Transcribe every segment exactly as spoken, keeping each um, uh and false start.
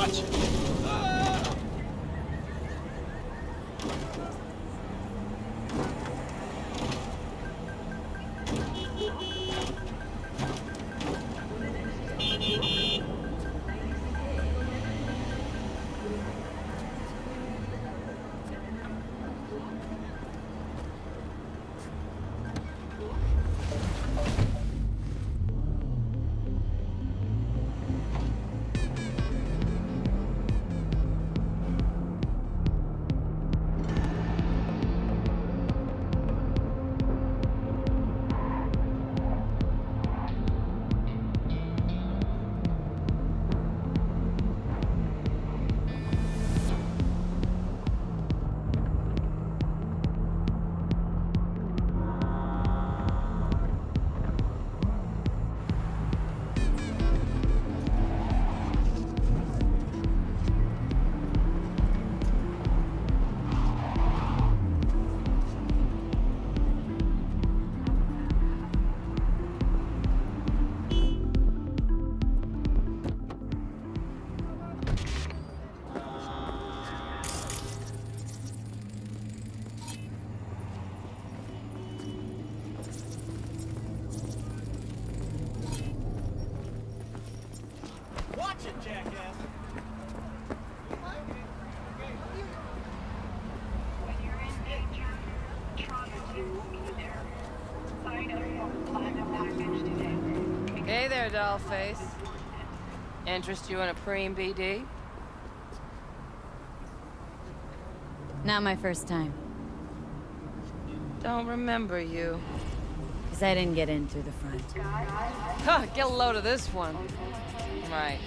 Watch it. Ah! Hey there, dollface. Interest you in a preem B D? Not my first time. Don't remember you. Because I didn't get in through the front. Huh, get a load of this one. Right.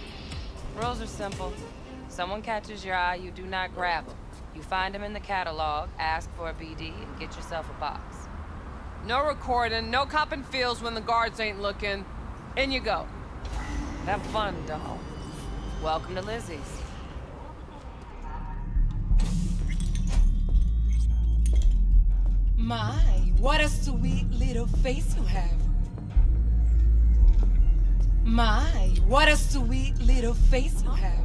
Rules are simple. Someone catches your eye, you do not grab them. You find them in the catalog, ask for a B D, and get yourself a box. No recording, no copping feels when the guards ain't looking. In you go. Have fun, doll. Welcome to Lizzie's. My, what a sweet little face you have. My, what a sweet little face you have.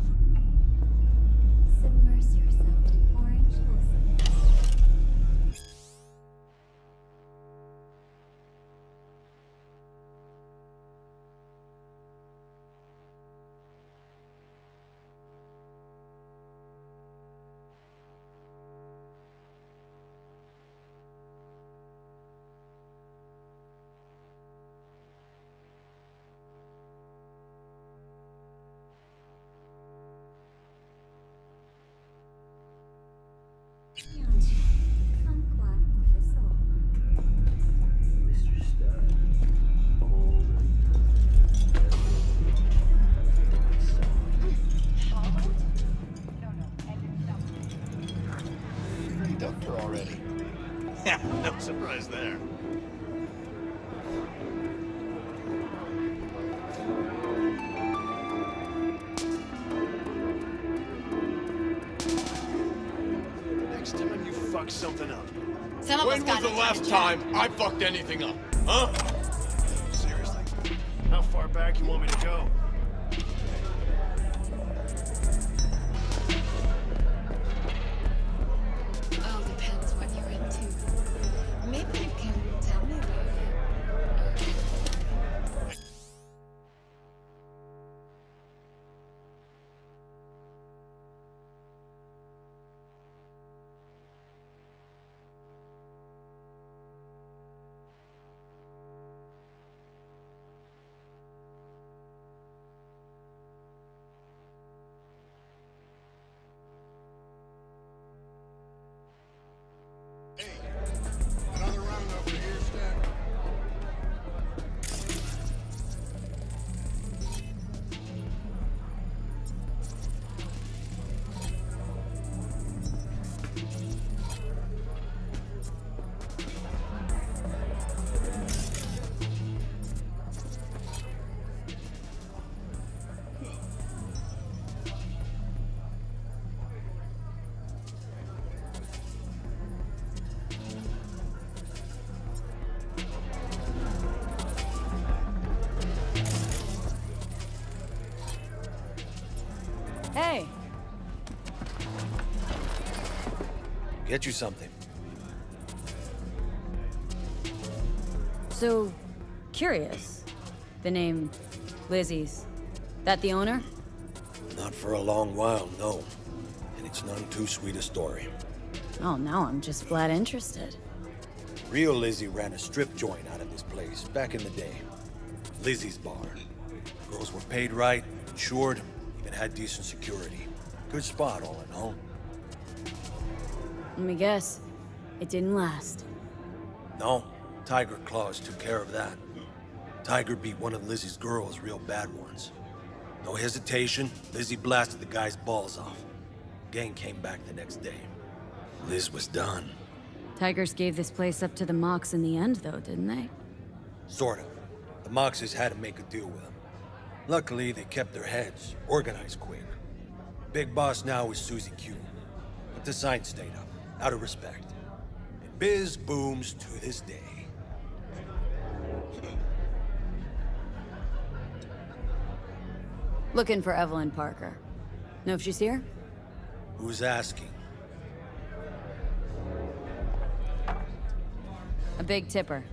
Surprise there. Next time you fuck something up. Some when was the last time I fucked anything up? Huh? Seriously? How far back you want me to go? Get you something. So, curious. The name Lizzie's. That the owner? Not for a long while, no. And it's none too sweet a story. Oh, now I'm just flat interested. Real Lizzie ran a strip joint out of this place back in the day. Lizzie's bar. Girls were paid right, insured, even had decent security. Good spot, all in all. Let me guess. It didn't last. No. Tiger Claws took care of that. Tiger beat one of Lizzie's girls real bad ones. No hesitation, Lizzie blasted the guy's balls off. Gang came back the next day. Liz was done. Tigers gave this place up to the Mox in the end, though, didn't they? Sort of. The Moxes had to make a deal with them. Luckily, they kept their heads, organized quick. Big boss now is Suzy Q. But the sign stayed up, out of respect. And biz booms to this day. Looking for Evelyn Parker. Know if she's here? Who's asking? A big tipper.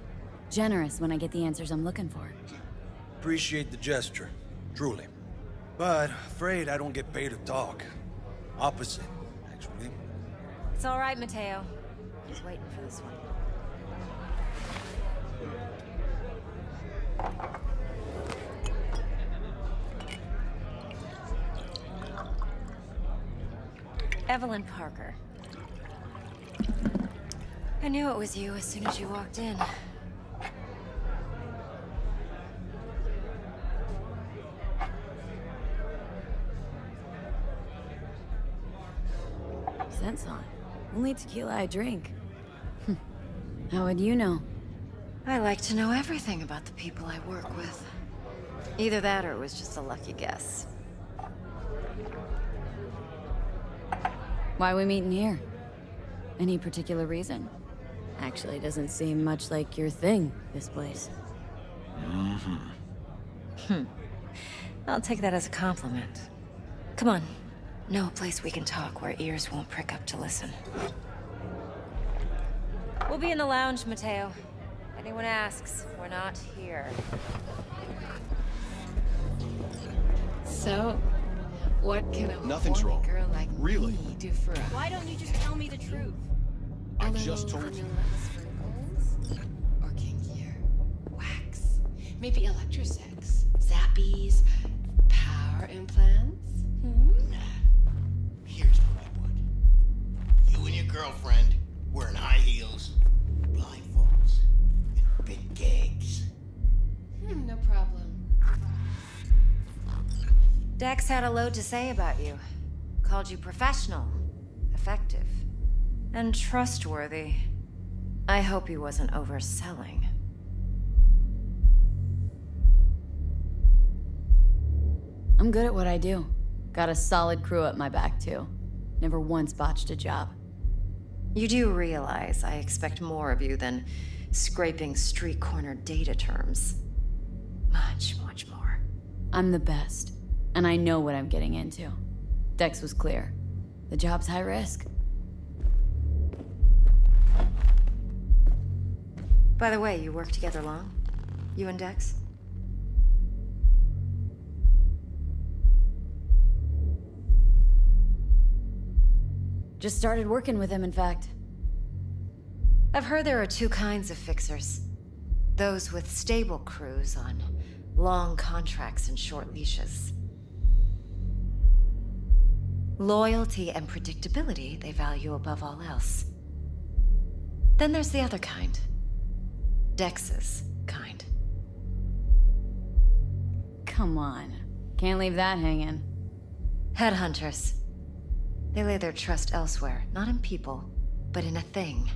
Generous when I get the answers I'm looking for. Appreciate the gesture, truly. But afraid I don't get paid to talk. Opposite, actually. It's all right, Mateo. He's waiting for this one. Evelyn Parker. I knew it was you as soon as you walked in. Scent's on. Only tequila I drink. How would you know? I like to know everything about the people I work with. Either that or it was just a lucky guess. Why are we meeting here? Any particular reason? Actually, it doesn't seem much like your thing, this place. Mm-hmm. Hmm. I'll take that as a compliment. Come on. Know a place we can talk where ears won't prick up to listen. We'll be in the lounge, Mateo. Anyone asks, we're not here. So... what can a Nothing's wrong. Girl like really? Me do for us? Why don't you just tell me the truth? I just told you. Or kinkier. Wax. Maybe electrosex. Zappies. Power implants. Hmm? Nah. Here's what I would. You and your girlfriend wearing high heels, blindfolds, and big gags. Hmm, no problem. Dex had a load to say about you. Called you professional, effective, and trustworthy. I hope he wasn't overselling. I'm good at what I do. Got a solid crew at my back, too. Never once botched a job. You do realize I expect more of you than scraping street corner data terms. Much, much more. I'm the best. And I know what I'm getting into. Dex was clear. The job's high risk. By the way, you worked together long? You and Dex? Just started working with him, in fact. I've heard there are two kinds of fixers. Those with stable crews on long contracts and short leashes. Loyalty and predictability they value above all else. Then there's the other kind. Dex's kind. Come on. Can't leave that hanging. Headhunters. They lay their trust elsewhere, not in people, but in a thing.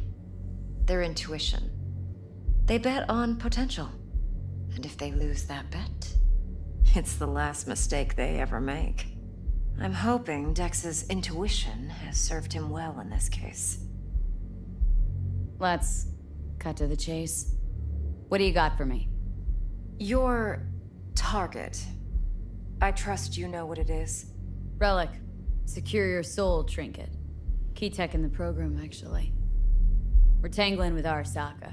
Their intuition. They bet on potential. And if they lose that bet, it's the last mistake they ever make. I'm hoping Dex's intuition has served him well in this case. Let's cut to the chase. What do you got for me? Your target. I trust you know what it is. Relic. Secure your soul trinket. Key tech in the program, actually. We're tangling with Arasaka,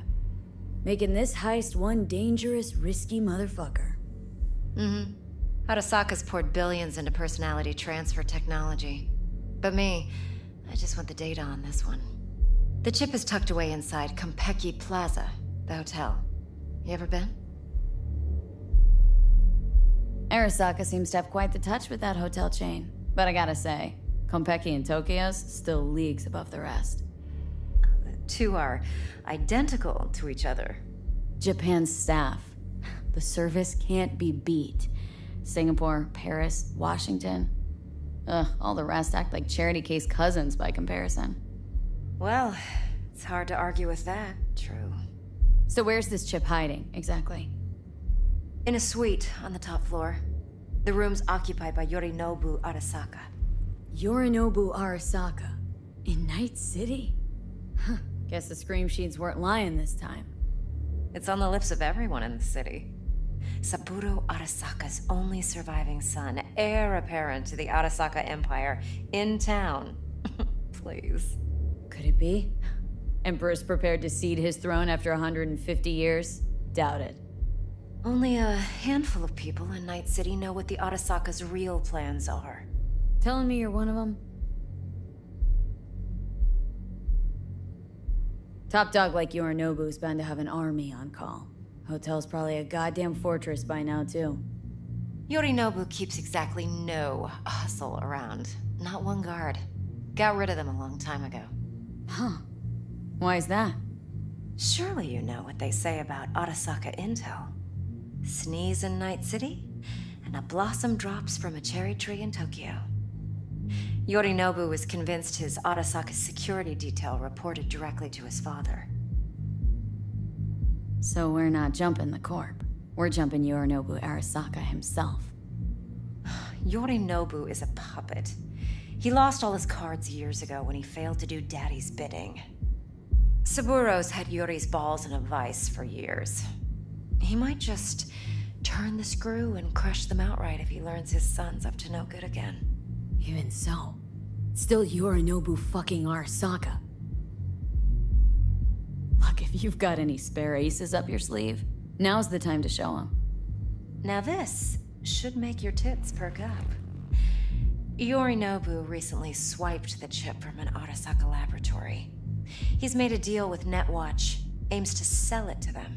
making this heist one dangerous, risky motherfucker. Mm-hmm. Arasaka's poured billions into personality transfer technology. But me, I just want the data on this one. The chip is tucked away inside Konpeki Plaza, the hotel. You ever been? Arasaka seems to have quite the touch with that hotel chain. But I gotta say, Konpeki in Tokyo's still leagues above the rest. The two are identical to each other. Japan's staff. The service can't be beat. Singapore, Paris, Washington. Ugh, all the rest act like charity case cousins by comparison. Well, it's hard to argue with that. True. So where's this chip hiding, exactly? In a suite on the top floor. The room's occupied by Yorinobu Arasaka. Yorinobu Arasaka? In Night City? Huh. Guess the scream sheets weren't lying this time. It's on the lips of everyone in the city. Saburo Arasaka's only surviving son, heir apparent to the Arasaka Empire, in town. Please. Could it be? Emperor's prepared to cede his throne after one hundred fifty years? Doubt it. Only a handful of people in Night City know what the Arasaka's real plans are. Telling me you're one of them? Top dog like Yorinobu's bound to have an army on call. Hotel's probably a goddamn fortress by now, too. Yorinobu keeps exactly no hustle around. Not one guard. Got rid of them a long time ago. Huh. Why is that? Surely you know what they say about Arasaka intel. Sneeze in Night City, and a blossom drops from a cherry tree in Tokyo. Yorinobu was convinced his Arasaka's security detail reported directly to his father. So we're not jumping the corp. We're jumping Yorinobu Arasaka himself. Yorinobu is a puppet. He lost all his cards years ago when he failed to do Daddy's bidding. Saburo's had Yori's balls in a vice for years. He might just turn the screw and crush them outright if he learns his son's up to no good again. Even so, still Yorinobu fucking Arasaka. Look, if you've got any spare aces up your sleeve, now's the time to show him. Now this should make your tits perk up. Yorinobu recently swiped the chip from an Arasaka laboratory. He's made a deal with Netwatch, aims to sell it to them.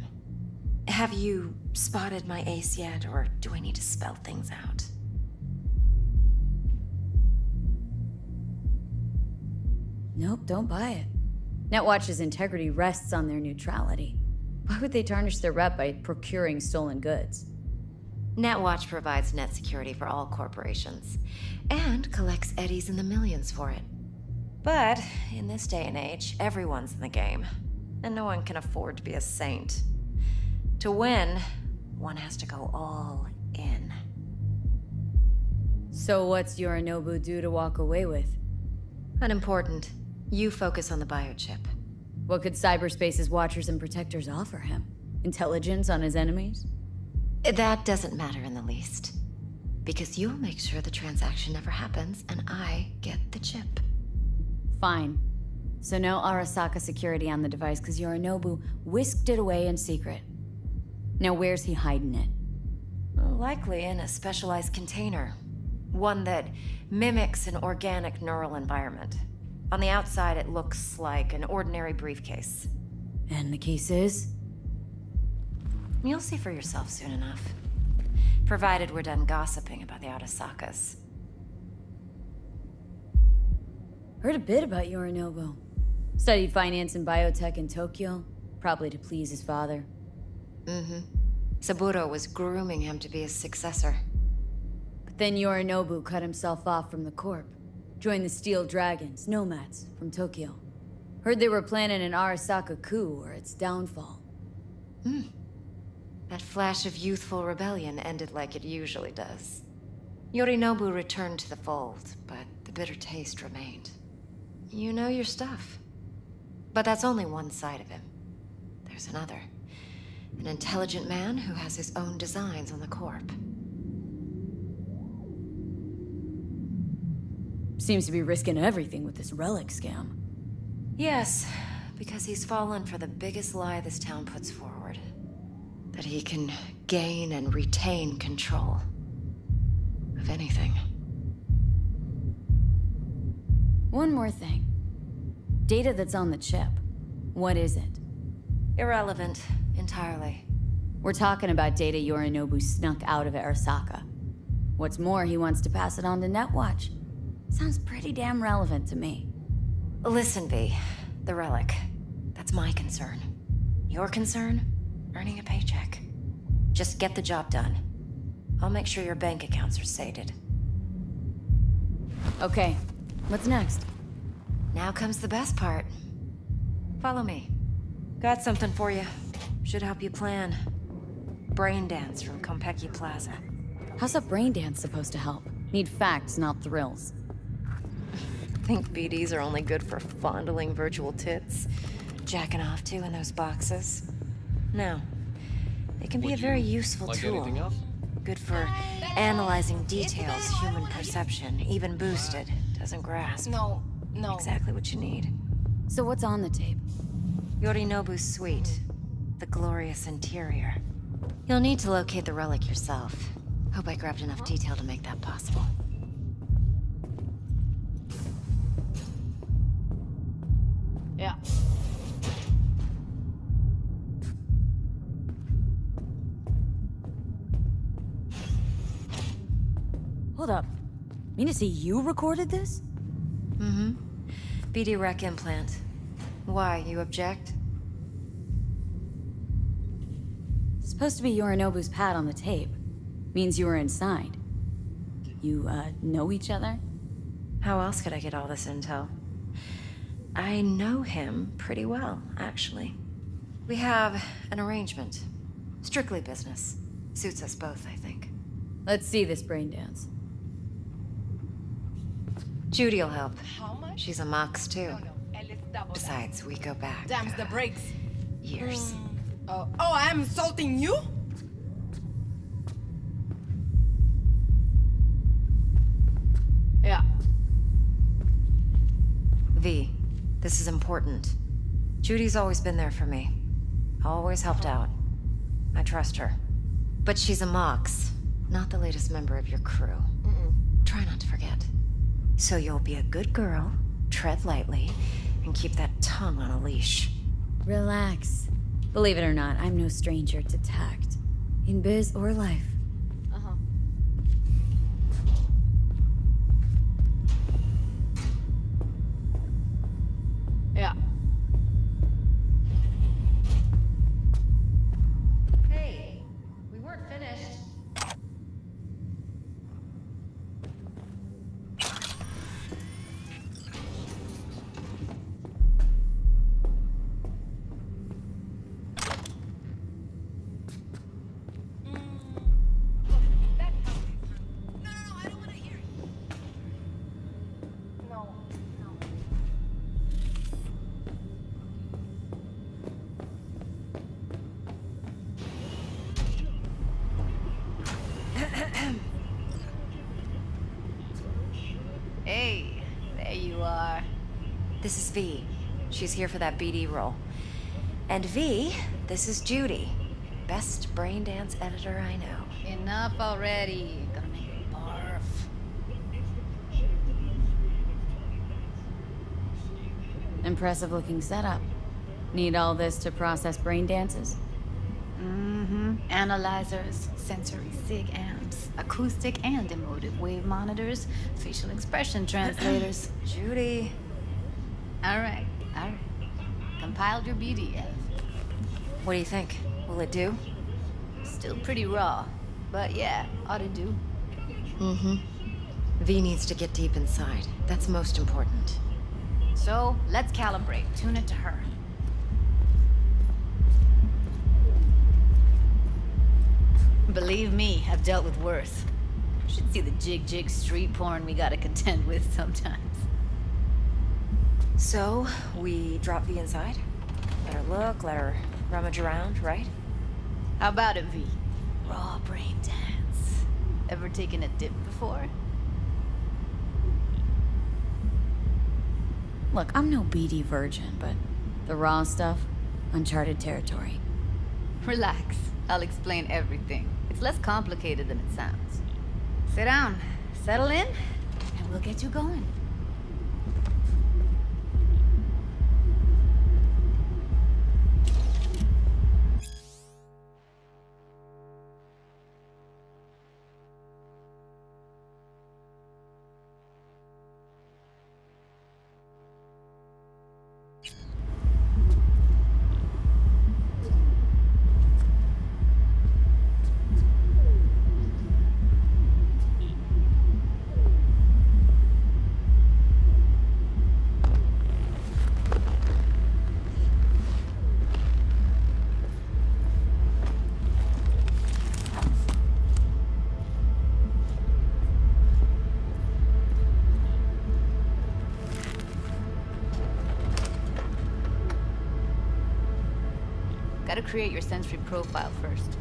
Have you spotted my ace yet, or do I need to spell things out? Nope, don't buy it. Netwatch's integrity rests on their neutrality. Why would they tarnish their rep by procuring stolen goods? Netwatch provides net security for all corporations, and collects eddies in the millions for it. But in this day and age, everyone's in the game, and no one can afford to be a saint. To win, one has to go all in. So what's Yorinobu due to walk away with? Unimportant. You focus on the biochip. What could cyberspace's watchers and protectors offer him? Intelligence on his enemies? That doesn't matter in the least. Because you'll make sure the transaction never happens, and I get the chip. Fine. So no Arasaka security on the device, because Yorinobu whisked it away in secret. Now where's he hiding it? Likely in a specialized container. One that mimics an organic neural environment. On the outside, it looks like an ordinary briefcase. And the case is? You'll see for yourself soon enough. Provided we're done gossiping about the Arasakas. Heard a bit about Yorinobu. Studied finance and biotech in Tokyo, probably to please his father. Mm-hmm. Saburo was grooming him to be his successor. But then Yorinobu cut himself off from the corp. Joined the Steel Dragons, nomads, from Tokyo. Heard they were planning an Arasaka coup or its downfall. Hmm. That flash of youthful rebellion ended like it usually does. Yorinobu returned to the fold, but the bitter taste remained. You know your stuff. But that's only one side of him. There's another. An intelligent man who has his own designs on the corp. Seems to be risking everything with this relic scam. Yes, because he's fallen for the biggest lie this town puts forward. That he can gain and retain control of anything. One more thing. Data that's on the chip. What is it? Irrelevant, entirely. We're talking about data Yorinobu snuck out of Arasaka. What's more, he wants to pass it on to Netwatch. Sounds pretty damn relevant to me. Listen, V. The relic. That's my concern. Your concern? Earning a paycheck. Just get the job done. I'll make sure your bank accounts are sated. Okay. What's next? Now comes the best part. Follow me. Got something for you. Should help you plan. Brain dance from Konpeki Plaza. How's a brain dance supposed to help? Need facts, not thrills. I think B Ds are only good for fondling virtual tits, jacking off to in those boxes. No, it can be a very useful tool. Good for analyzing details human perception, even boosted, doesn't grasp. No, no. Exactly what you need. So what's on the tape? Yorinobu's suite, the glorious interior. You'll need to locate the relic yourself. Hope I grabbed enough detail to make that possible. Yeah. Hold up. Mean to see you recorded this? Mm-hmm. B D rec implant. Why, you object? It's supposed to be Yorinobu's pad on the tape. Means you were inside. You, uh, know each other? How else could I get all this intel? I know him pretty well, actually. We have an arrangement. Strictly business. Suits us both, I think. Let's see this brain dance. Judy'll help. How much? She's a Mox too. No, no. Besides, we go back. Damn the brakes. Uh, years. Mm. Oh, oh, I'm insulting you? Yeah. V. This is important. Judy's always been there for me. Always helped out. I trust her. But she's a Mox, not the latest member of your crew. Mm-mm. Try not to forget. So you'll be a good girl, tread lightly, and keep that tongue on a leash. Relax. Believe it or not, I'm no stranger to tact. In biz or life. Yeah. Hey, we weren't finished. This is V. She's here for that B D role. And V, this is Judy. Best brain dance editor I know. Enough already. Gonna make me barf. Impressive looking setup. Need all this to process brain dances? Mm-hmm. Analyzers, sensory sig amps, acoustic and emotive wave monitors, facial expression translators. Judy. Alright, alright. Compiled your B D F. What do you think? Will it do? Still pretty raw, but yeah, ought to do. Mm-hmm. V needs to get deep inside. That's most important. So, let's calibrate. Tune it to her. Believe me, I've dealt with worse. You should see the jig-jig street porn we gotta contend with sometimes. So, we drop V inside, let her look, let her rummage around, right? How about it, V? Raw brain dance. Ever taken a dip before? Look, I'm no B D virgin, but the raw stuff, uncharted territory. Relax. I'll explain everything. It's less complicated than it sounds. Sit down, settle in, and we'll get you going. Gotta create your sensory profile first.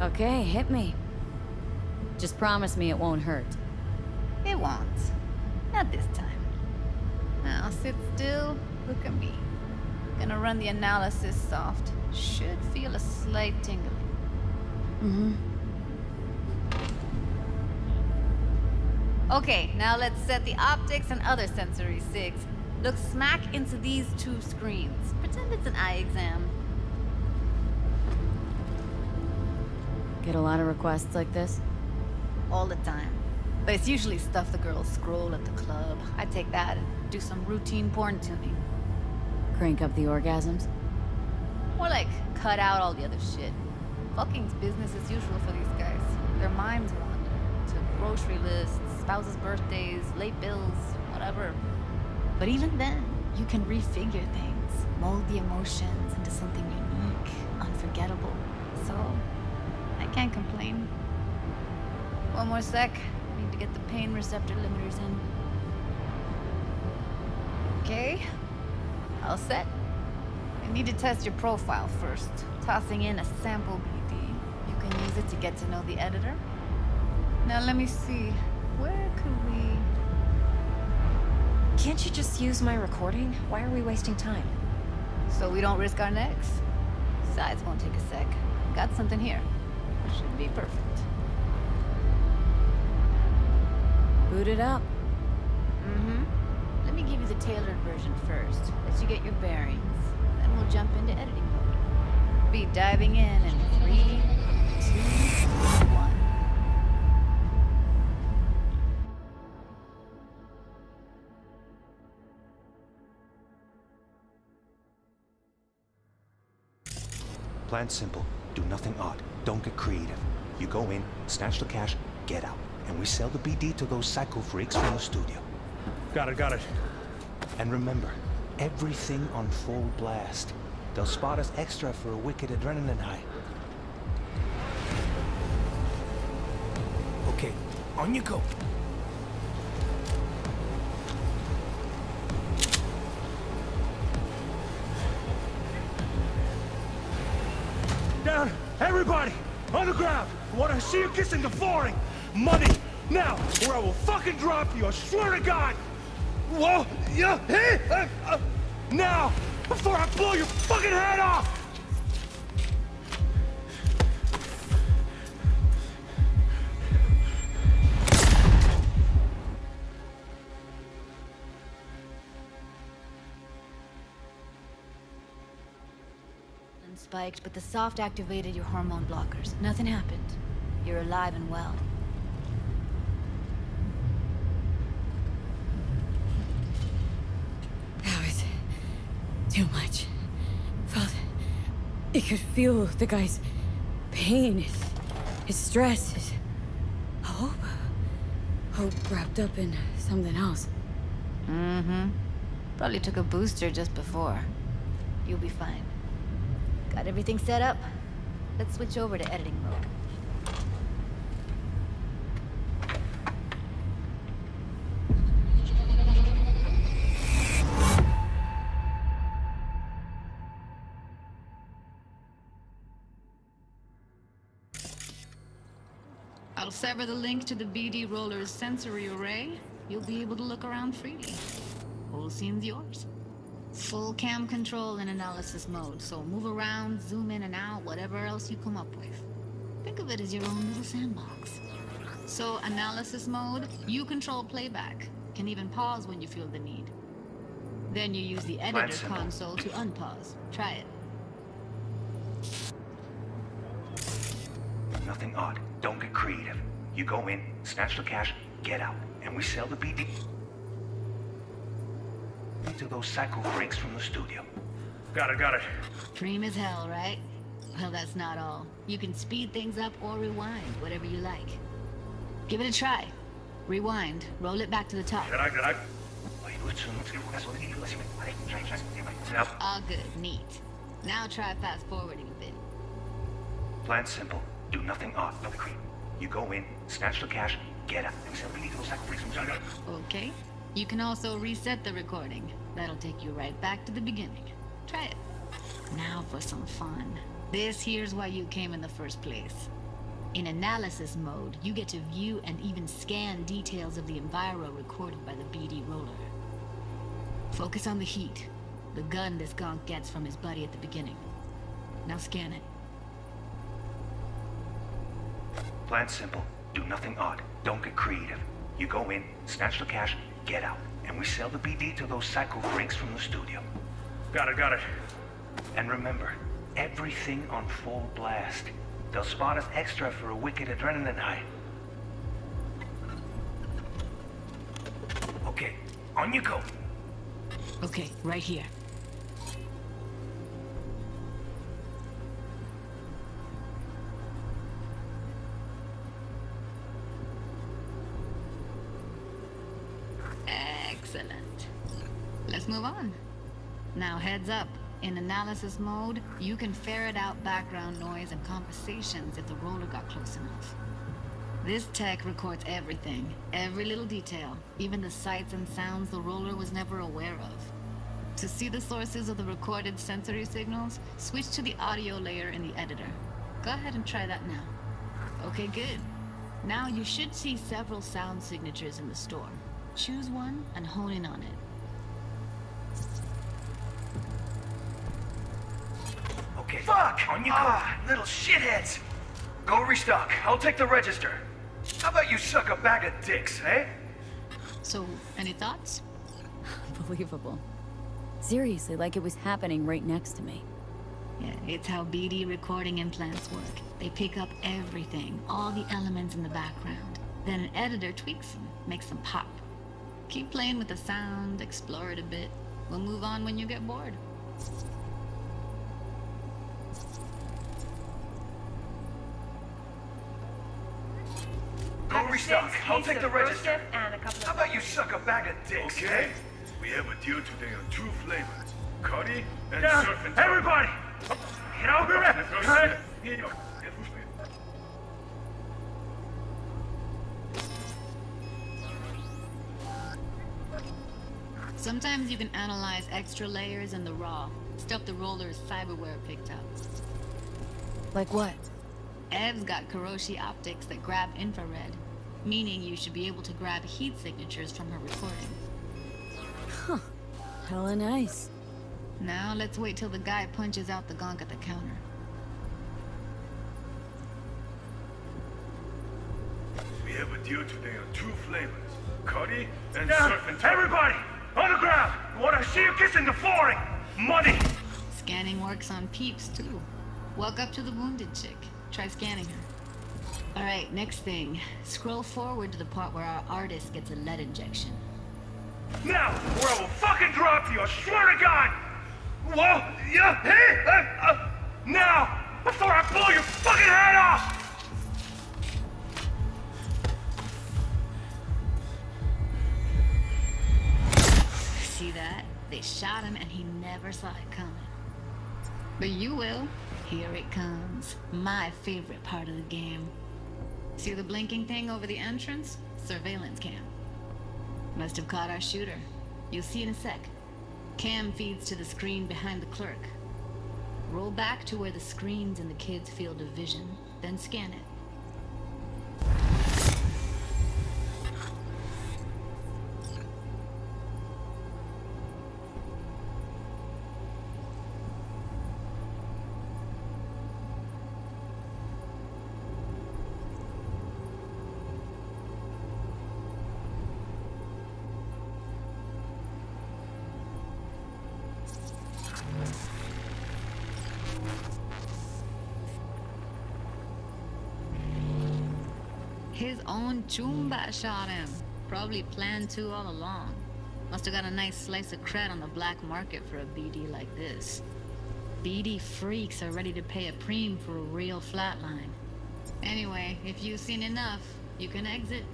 Okay, hit me. Just promise me it won't hurt. It won't. Not this time. Now sit still, look at me. Gonna run the analysis soft. Should feel a slight tingling. Mm-hmm. Okay, now let's set the optics and other sensory sigs. Look smack into these two screens. Pretend it's an eye exam. Get a lot of requests like this? All the time. But it's usually stuff the girls scroll at the club. I take that and do some routine porn tuning. Crank up the orgasms? More like cut out all the other shit. Fucking's business as usual for these guys. Their minds wander to grocery lists, spouses' birthdays, late bills, whatever. But even then, you can refigure things, mold the emotions into something unique, unforgettable. So, I can't complain. One more sec. I need to get the pain receptor limiters in. Okay. All set. I need to test your profile first. Tossing in a sample B D. You can use it to get to know the editor. Now let me see. Where could we... Can't you just use my recording? Why are we wasting time? So we don't risk our necks. Besides, won't take a sec. Got something here. Should be perfect. Boot it up. Mm-hmm. Let me give you the tailored version first. Let you get your bearings. Then we'll jump into editing mode. Be diving in in three, two, one. Plan simple, do nothing odd, don't get creative. You go in, snatch the cash, get out. And we sell the B D to those psycho freaks from the studio. Got it, got it. And remember, everything on full blast. They'll spot us extra for a wicked adrenaline high. Okay, on you go. Everybody, on the ground, I want to see you kissing the flooring. Money, now, or I will fucking drop you, I swear to God. Whoa, yeah, hey, uh, uh, now, before I blow your fucking head off. Spiked, but the soft activated your hormone blockers. Nothing happened. You're alive and well. That was too much. Felt it could feel the guy's pain, his, his stress, his hope. Hope wrapped up in something else. Mm-hmm. Probably took a booster just before. You'll be fine. Got everything set up. Let's switch over to editing mode. I'll sever the link to the B D roller's sensory array. You'll be able to look around freely. Whole scene's yours. Full cam control and analysis mode, so move around, zoom in and out, whatever else you come up with. Think of it as your own little sandbox. So, analysis mode, you control playback. Can even pause when you feel the need. Then you use the editor console to unpause. Try it. Nothing odd. Don't get creative. You go in, snatch the cash, get out, and we sell the B D to those psycho freaks from the studio. Got it, got it. Dream as hell, right? Well, that's not all. You can speed things up or rewind, whatever you like. Give it a try. Rewind. Roll it back to the top. All good. Neat. Now try fast forwarding a bit. Plan simple. Do nothing odd. No creep. You go in, snatch the cash, get up, and sell illegal sacrifices. Okay. You can also reset the recording. That'll take you right back to the beginning. Try it. Now for some fun. This here's why you came in the first place. In analysis mode, you get to view and even scan details of the enviro recorded by the B D roller. Focus on the heat, the gun this gonk gets from his buddy at the beginning. Now scan it. Plan simple. Do nothing odd. Don't get creative. You go in, snatch the cash, get out, and we sell the B D to those psycho freaks from the studio. Got it, got it. And remember, everything on full blast. They'll spot us extra for a wicked adrenaline high. Okay, on you go. Okay, right here. Excellent. Let's move on. Now heads up. In analysis mode, you can ferret out background noise and conversations if the roller got close enough. This tech records everything, every little detail, even the sights and sounds the roller was never aware of. To see the sources of the recorded sensory signals, switch to the audio layer in the editor. Go ahead and try that now. Okay, good. Now you should see several sound signatures in the store. Choose one and hone in on it. Fuck! On you ah, go. Little shitheads! Go restock. I'll take the register. How about you suck a bag of dicks, eh? So, any thoughts? Unbelievable. Seriously, like it was happening right next to me. Yeah, it's how B D recording implants work. They pick up everything, all the elements in the background. Then an editor tweaks them, makes them pop. Keep playing with the sound, explore it a bit. We'll move on when you get bored. Restock. I'll take the register. How about you suck a bag of dicks? Okay. We have a deal today on two flavors. Cody and yeah, serpent. Everybody! Get over it! Sometimes you can analyze extra layers in the raw. Stuff the roller's cyberware picked up. Like what? Ev's got Kiroshi optics that grab infrared. Meaning you should be able to grab heat signatures from her recording. Huh. Hella nice. Now let's wait till the guy punches out the gonk at the counter. We have a deal today on two flavors. Cody and serpent. Everybody! On the ground! I want to see you kissing the flooring! Money! Scanning works on peeps, too. Walk up to the wounded chick. Try scanning her. All right, next thing. Scroll forward to the part where our artist gets a lead injection. Now, or I will fucking drop you, I swear to God! Whoa, yeah, hey, uh, uh, now, before I blow your fucking head off! See that? They shot him and he never saw it coming. But you will. Here it comes. My favorite part of the game. See the blinking thing over the entrance? Surveillance cam. Must have caught our shooter. You'll see in a sec. Cam feeds to the screen behind the clerk. Roll back to where the screen's in the kid's field of vision, then scan it. His own Chumba shot him. Probably planned to all along. Must have got a nice slice of cred on the black market for a B D like this. B D freaks are ready to pay a preem for a real flatline. Anyway, if you've seen enough, you can exit.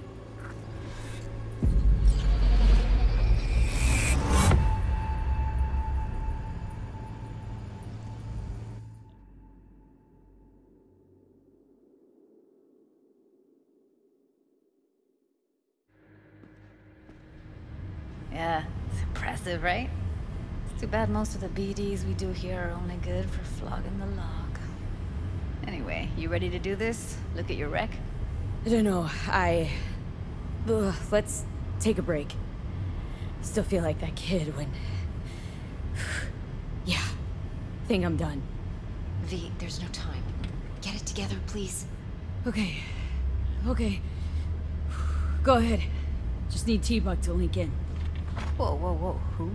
Yeah, it's impressive, right? It's too bad most of the B Ds we do here are only good for flogging the log. Anyway, you ready to do this? Look at your wreck? I don't know, I... Ugh, let's take a break. Still feel like that kid when... yeah, think I'm done. V, there's no time. Get it together, please. Okay, okay. Go ahead. Just need T-Bug to link in. Whoa, whoa, whoa, who?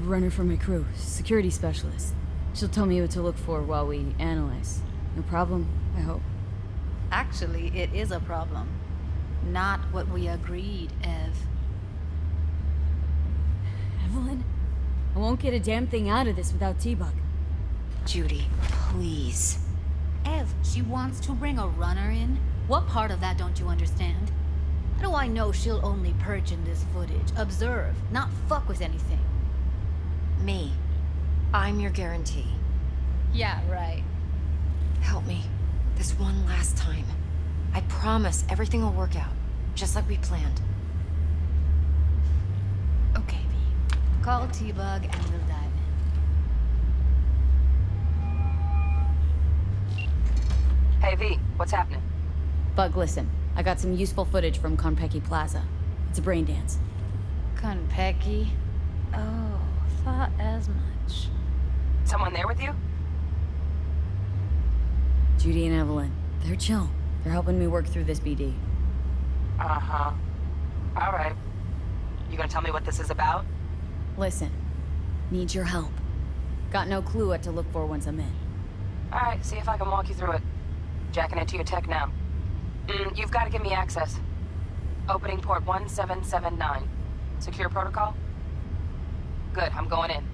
Runner for my crew, security specialist. She'll tell me what to look for while we analyze. No problem, I hope. Actually, it is a problem. Not what we agreed, Ev. Evelyn? I won't get a damn thing out of this without T-Bug. Judy, please. Ev, she wants to bring a runner in? What part of that don't you understand? How do I know she'll only perch in this footage? Observe, not fuck with anything. Me. I'm your guarantee. Yeah, right. Help me. This one last time. I promise everything will work out, just like we planned. Okay, V. Call T-Bug and we'll dive in. Hey, V. What's happening? Bug, listen. I got some useful footage from Konpeki Plaza. It's a brain dance. Konpeki? Oh, thought as much. Someone there with you? Judy and Evelyn. They're chill. They're helping me work through this B D. Uh-huh. All right. You gonna tell me what this is about? Listen. Need your help. Got no clue what to look for once I'm in. All right, see if I can walk you through it. Jacking into your tech now. Mm, you've got to give me access. Opening port one seven seven nine. Secure protocol? Good, I'm going in.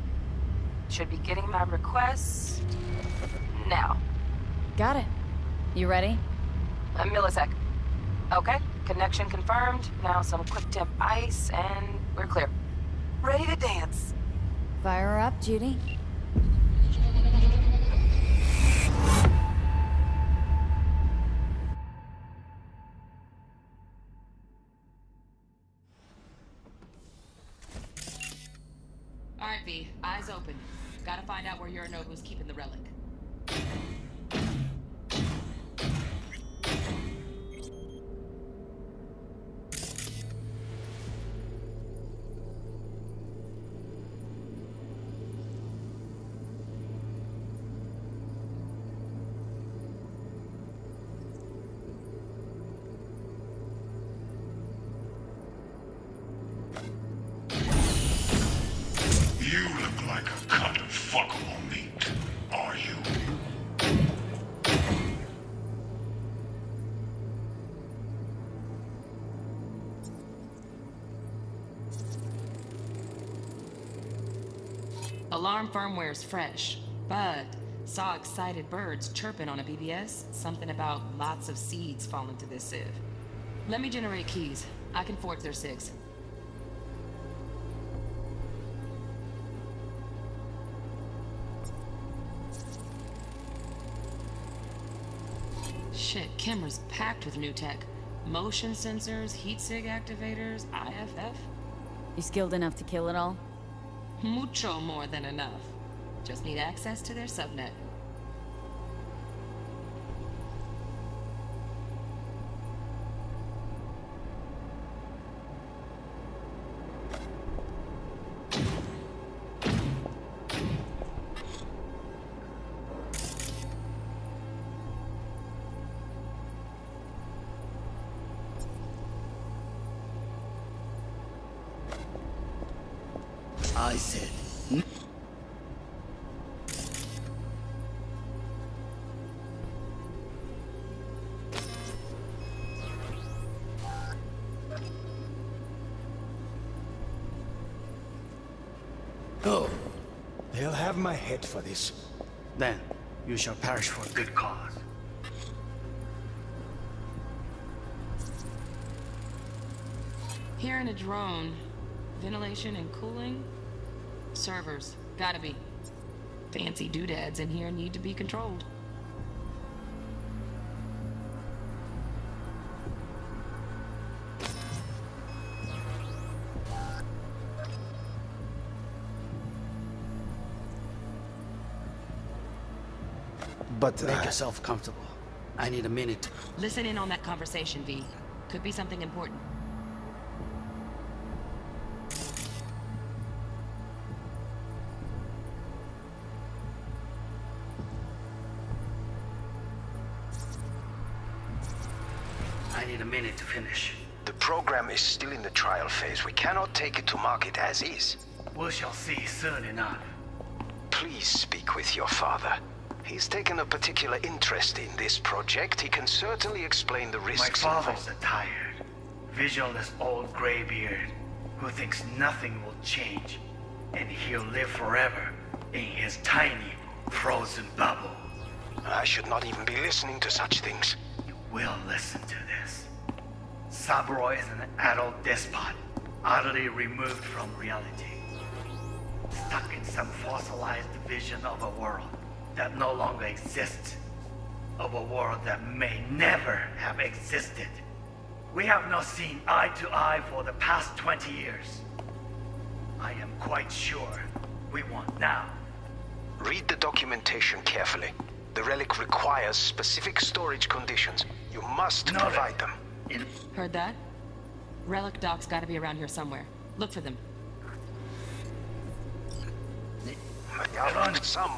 Should be getting my request... now. Got it. You ready? A millisec. Okay, connection confirmed. Now some quick tip ice, and we're clear. Ready to dance. Fire her up, Judy. All right, V. Eyes open. Gotta find out where Yorinobu's keeping the relic. Alarm firmware's fresh, but saw excited birds chirping on a B B S. Something about lots of seeds falling to this sieve. Let me generate keys. I can forge their six. Shit, camera's packed with new tech. Motion sensors, heat sig activators, I F F. You skilled enough to kill it all? Mucho more than enough. Just need access to their subnet. I said, hmm? Go. They'll have my head for this. Then, you shall perish for a good cause. Here in a drone, ventilation and cooling, servers, gotta be. Fancy doodads in here need to be controlled. But, uh... Make yourself comfortable. I need a minute. Listen in on that conversation, V. Could be something important. I need a minute to finish. The program is still in the trial phase. We cannot take it to market as is. We shall see soon enough. Please speak with your father. He's taken a particular interest in this project. He can certainly explain the risks. My father's a tired, visionless old graybeard who thinks nothing will change, and he'll live forever in his tiny, frozen bubble. I should not even be listening to such things. You will listen to this. Saburo is an adult despot, utterly removed from reality. Stuck in some fossilized vision of a world that no longer exists, of a world that may never have existed. We have not seen eye to eye for the past twenty years. I am quite sure we want now. Read the documentation carefully. The relic requires specific storage conditions. You must Noted. provide them. In Heard that? Relic docs gotta be around here somewhere. Look for them. Run. Some.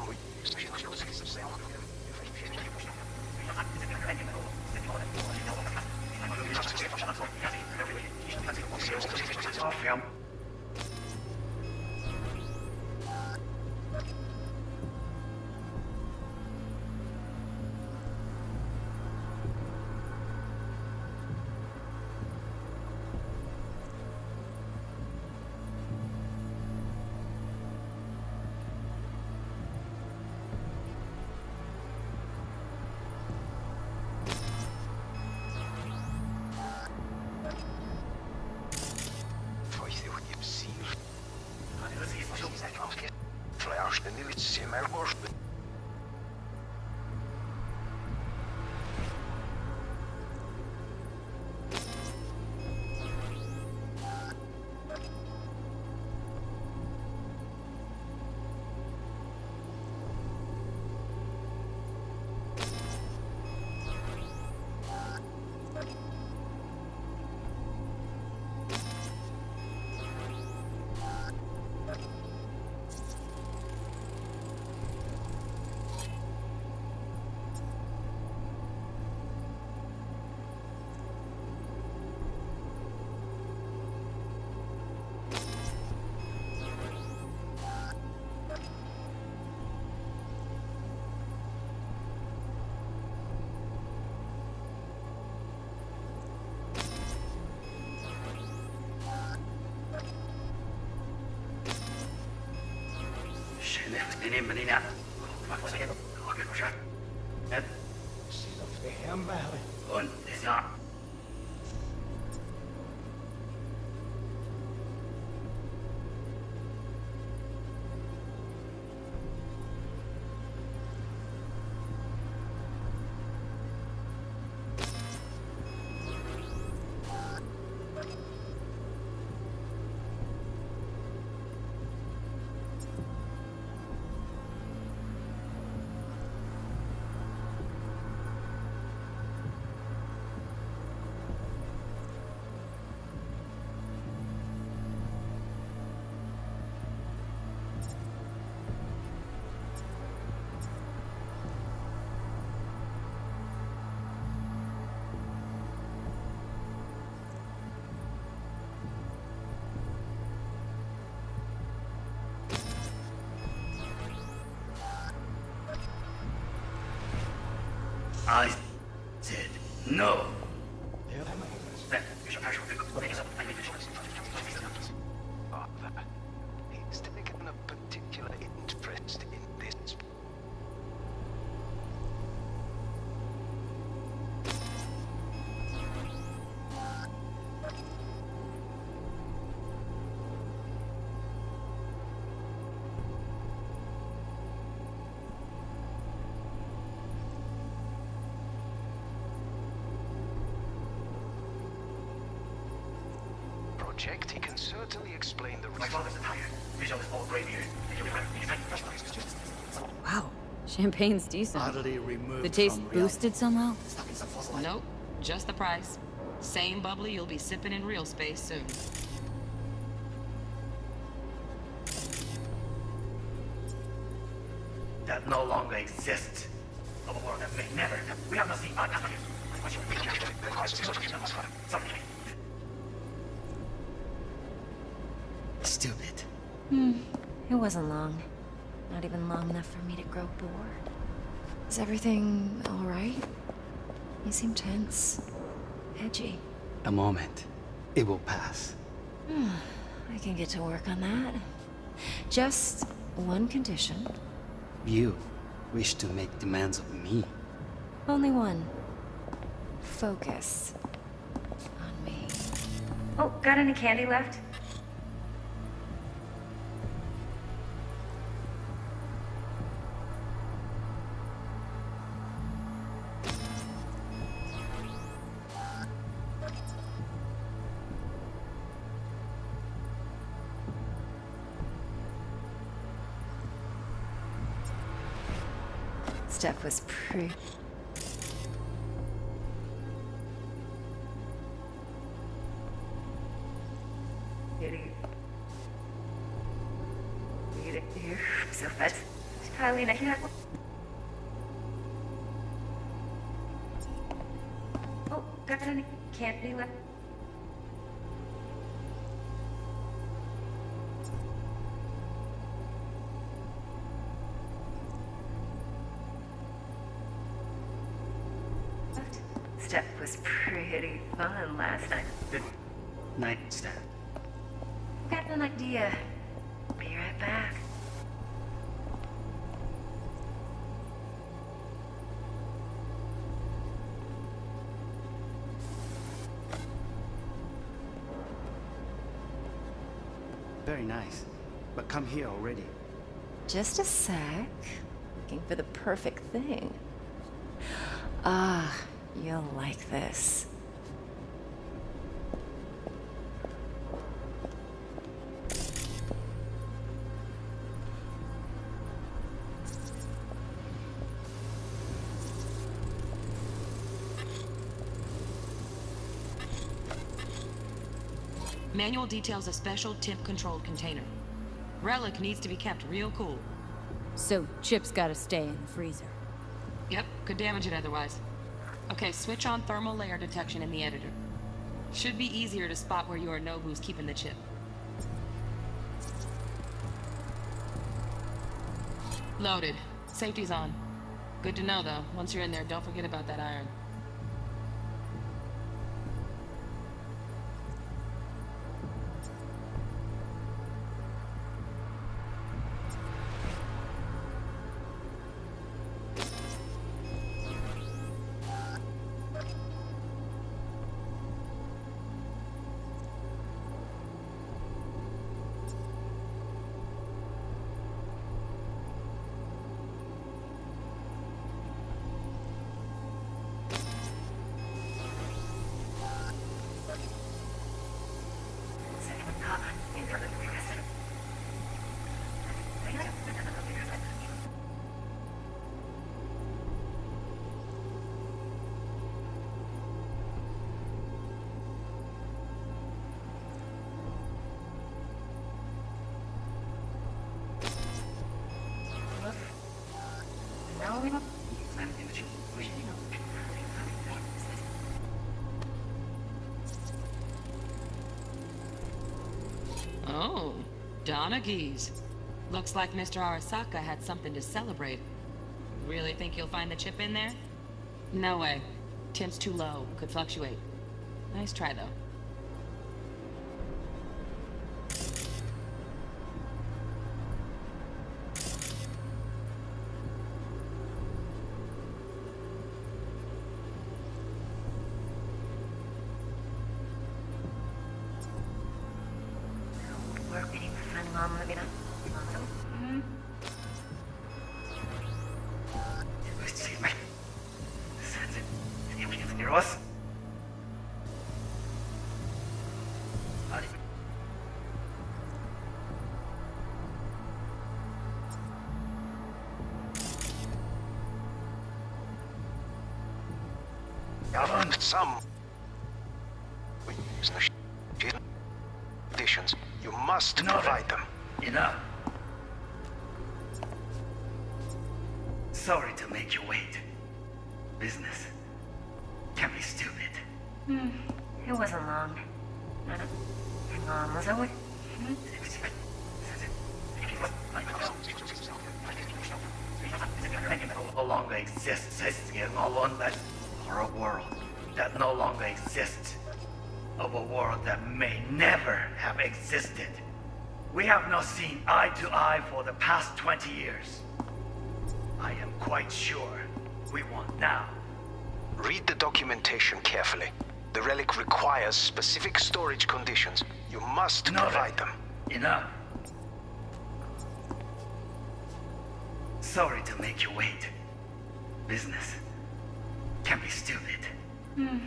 I said no. He's taken a project, he can certainly explain the... My father's a tiger. He's on his old graveyard. Wow. Champagne's decent. Oddly removed the taste boosted somehow? Nope. Just the price. Same bubbly you'll be sipping in real space soon. That no longer exists. Or that may never. We have not seen our nothing. Stupid. Hmm. It wasn't long. Not even long enough for me to grow bored. Is everything all right? You seem tense. Edgy. A moment. It will pass. Hmm. I can get to work on that. Just one condition. You wish to make demands of me. Only one. Focus on me. Oh, got any candy left? Stuff was pretty. Oh, got any candy left? Stuff was pretty fun last night. Good night, Steph. Got an idea. Be right back. Very nice, but come here already. Just a sec. Looking for the perfect thing. Ah, you'll like this. Manual details a special temp-controlled container. Relic needs to be kept real cool. So Chip's gotta stay in the freezer. Yep, could damage it otherwise. Okay, switch on thermal layer detection in the editor. Should be easier to spot where Yorinobu's keeping the chip. Loaded. Safety's on. Good to know though, once you're in there, don't forget about that iron. Oh, Donna Geese. Looks like Mister Arasaka had something to celebrate. Really think you'll find the chip in there? No way. Temp's too low. Could fluctuate. Nice try, though. Royce? governed some. We use the conditions. You must Enough. provide them. Enough. Sorry to make you wait. Business can be stupid. Hmm. It wasn't long. Hang on, was it? No longer exists in a loneliness or a world that no longer exists, of a world that may never have existed. We have not seen eye to eye for the past twenty years. I am quite sure we want now. Read the documentation carefully. The relic requires specific storage conditions. You must Enough. provide them. Enough. Sorry to make you wait. Business can be stupid. Hmm.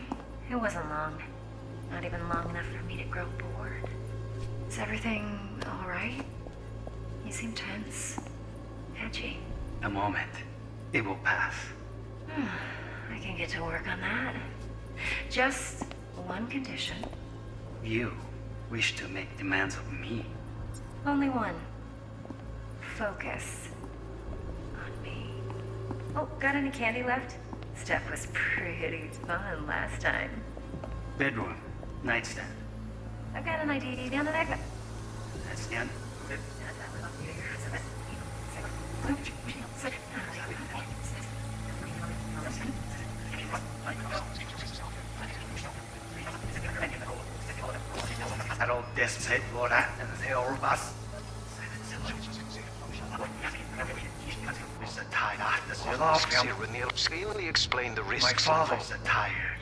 It wasn't long. Not even long enough for me to grow bored. Is everything all right? You seem tense. Edgy. A moment. It will pass. Hmm. I can get to work on that. Just one condition. You wish to make demands of me. Only one. Focus. Oh, got any candy left? Stuff was pretty fun last time. Bedroom. Nightstand. I've got an I D D down in that guy. That's the end. That old despot brought out and the old bus. Really explain the risks. My father's a tired,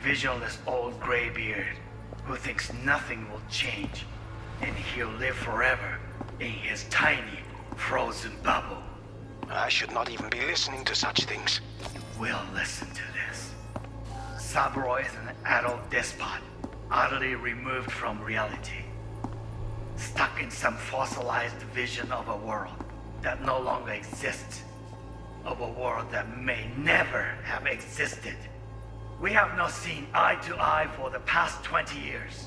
visionless old graybeard who thinks nothing will change, and he'll live forever in his tiny, frozen bubble. I should not even be listening to such things. You will listen to this. Saburo is an adult despot, utterly removed from reality, stuck in some fossilized vision of a world that no longer exists. Of a world that may never have existed. We have not seen eye to eye for the past twenty years.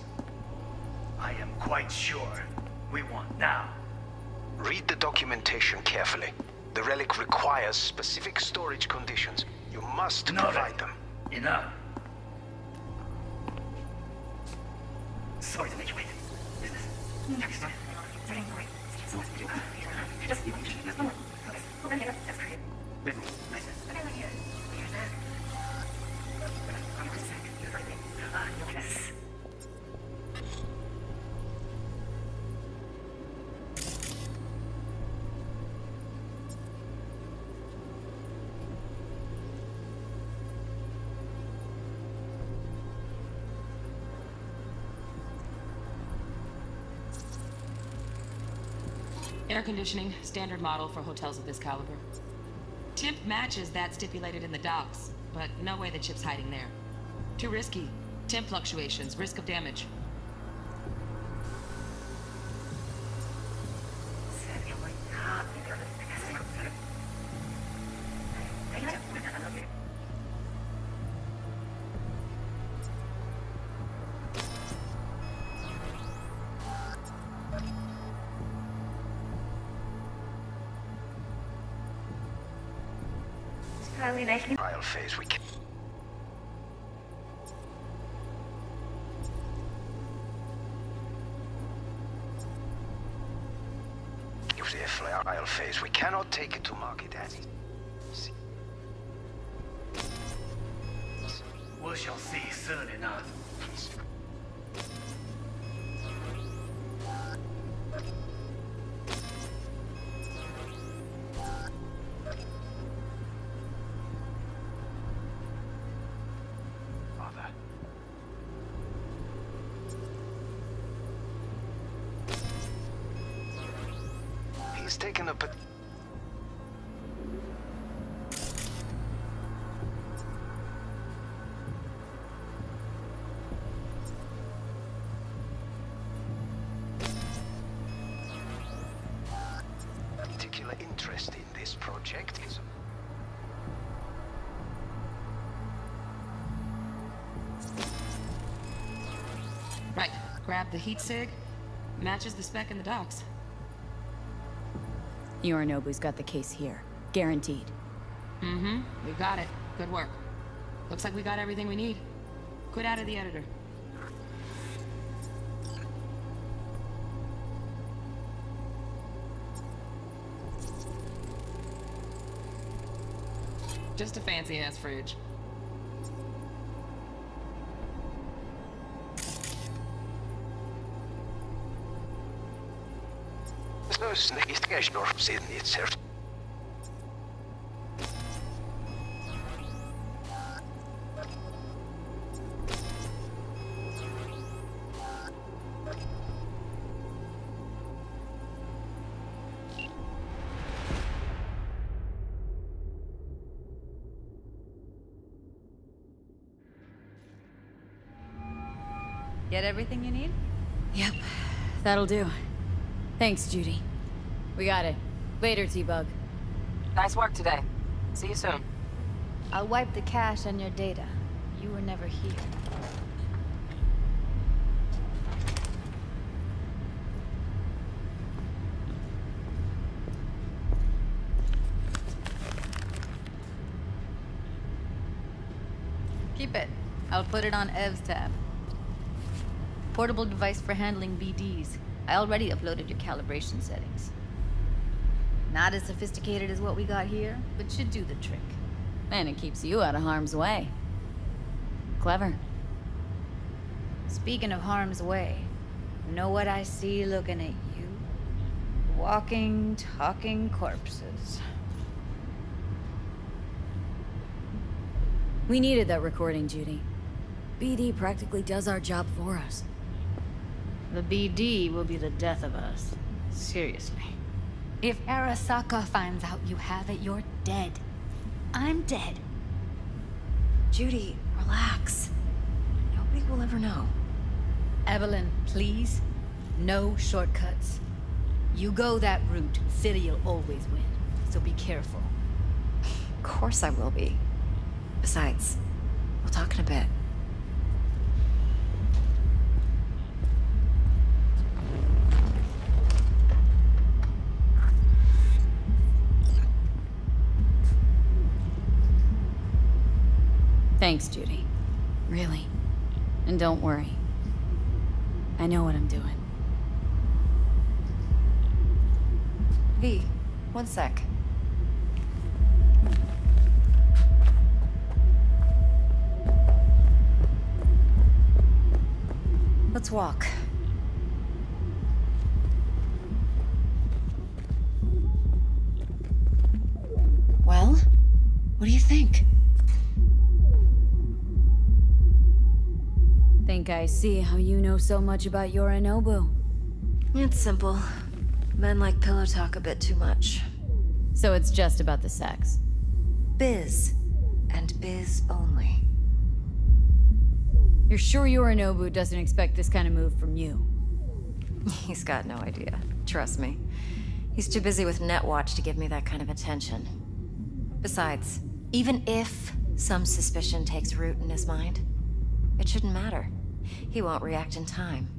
I am quite sure we want now. Read the documentation carefully. The relic requires specific storage conditions. You must Not provide it. them. Enough. Sorry to make you wait. Business. Next time. Air conditioning, standard model for hotels of this caliber. Tip matches that stipulated in the docs, but no way the chip's hiding there. Too risky. Temp fluctuations, risk of damage. Trial phase, we can. If the trial phase, we cannot take it to market as it. We shall see soon enough. Project is Grab the heat sig. Matches the spec in the docks. Yorinobu's got the case here. Guaranteed. Mm-hmm. We've got it. Good work. Looks like we got everything we need. Quit out of the editor. Just a fancy-ass fridge. There's no sneakiest cash door from Sydney itself. Get everything you need? Yep, that'll do. Thanks, Judy. We got it. Later, T-Bug. Nice work today. See you soon. I'll wipe the cache and your data. You were never here. Keep it. I'll put it on Ev's tab. Portable device for handling B Ds. I already uploaded your calibration settings. Not as sophisticated as what we got here, but should do the trick. And it keeps you out of harm's way. Clever. Speaking of harm's way, you know what I see looking at you? Walking, talking corpses. We needed that recording, Judy. B D practically does our job for us. The B D will be the death of us. Seriously. If Arasaka finds out you have it, you're dead. I'm dead. Judy, relax. Nobody will ever know. Evelyn, please. No shortcuts. You go that route, City'll always win. So be careful. Of course I will be. Besides, we'll talk in a bit. Thanks, Judy. Really. And don't worry. I know what I'm doing. V, one sec. Let's walk. Well, what do you think? Think I see how you know so much about Yorinobu. It's simple. Men like pillow talk a bit too much. So it's just about the sex. Biz. And biz only. You're sure Yorinobu doesn't expect this kind of move from you? He's got no idea. Trust me. He's too busy with Netwatch to give me that kind of attention. Besides, even if some suspicion takes root in his mind, it shouldn't matter. He won't react in time.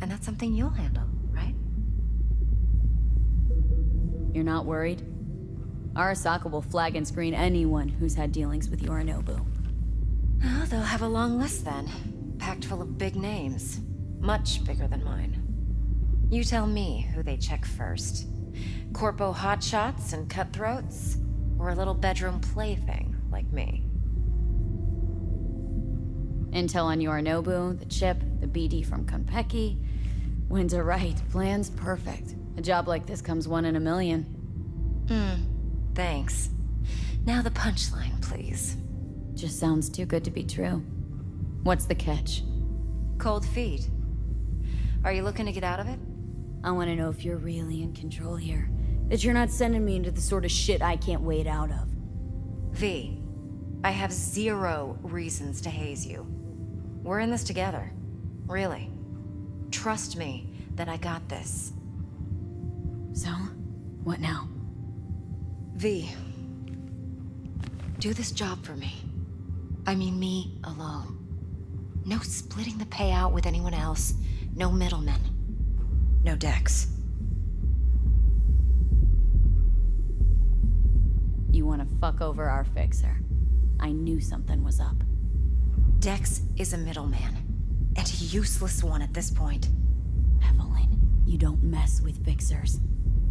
And that's something you'll handle, right? You're not worried? Arasaka will flag and screen anyone who's had dealings with Yorinobu. Oh, they'll have a long list then. Packed full of big names. Much bigger than mine. You tell me who they check first. Corpo hotshots and cutthroats? Or a little bedroom plaything like me? Intel on Yorinobu, the chip, the B D from Konpeki. Wins are right. Plan's perfect. A job like this comes one in a million. Hmm. Thanks. Now the punchline, please. Just sounds too good to be true. What's the catch? Cold feet. Are you looking to get out of it? I want to know if you're really in control here. That you're not sending me into the sort of shit I can't wade out of. V, I have zero reasons to haze you. We're in this together. Really. Trust me that I got this. So, what now? V, do this job for me. I mean me alone. No splitting the payout with anyone else. No middlemen. No Dex. You want to fuck over our fixer. I knew something was up. Dex is a middleman. And a useless one at this point. Evelyn, you don't mess with fixers.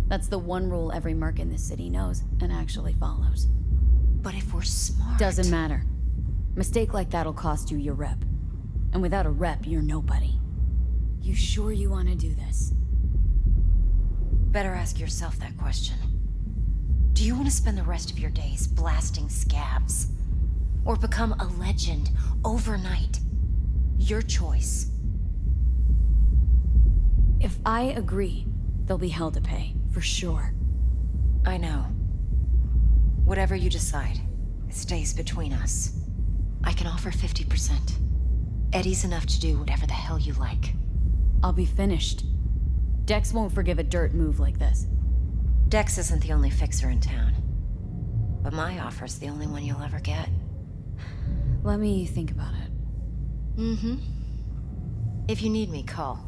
That's the one rule every merc in this city knows and actually follows. But if we're smart... Doesn't matter. Mistake like that'll cost you your rep. And without a rep, you're nobody. You sure you want to do this? Better ask yourself that question. Do you want to spend the rest of your days blasting scabs? Or become a legend overnight? Your choice. If I agree, they'll be hell to pay, for sure. I know. Whatever you decide, it stays between us. I can offer fifty percent. Eddie's enough to do whatever the hell you like. I'll be finished. Dex won't forgive a dirt move like this. Dex isn't the only fixer in town. But my offer's the only one you'll ever get. Let me think about it. Mm-hmm. If you need me, call.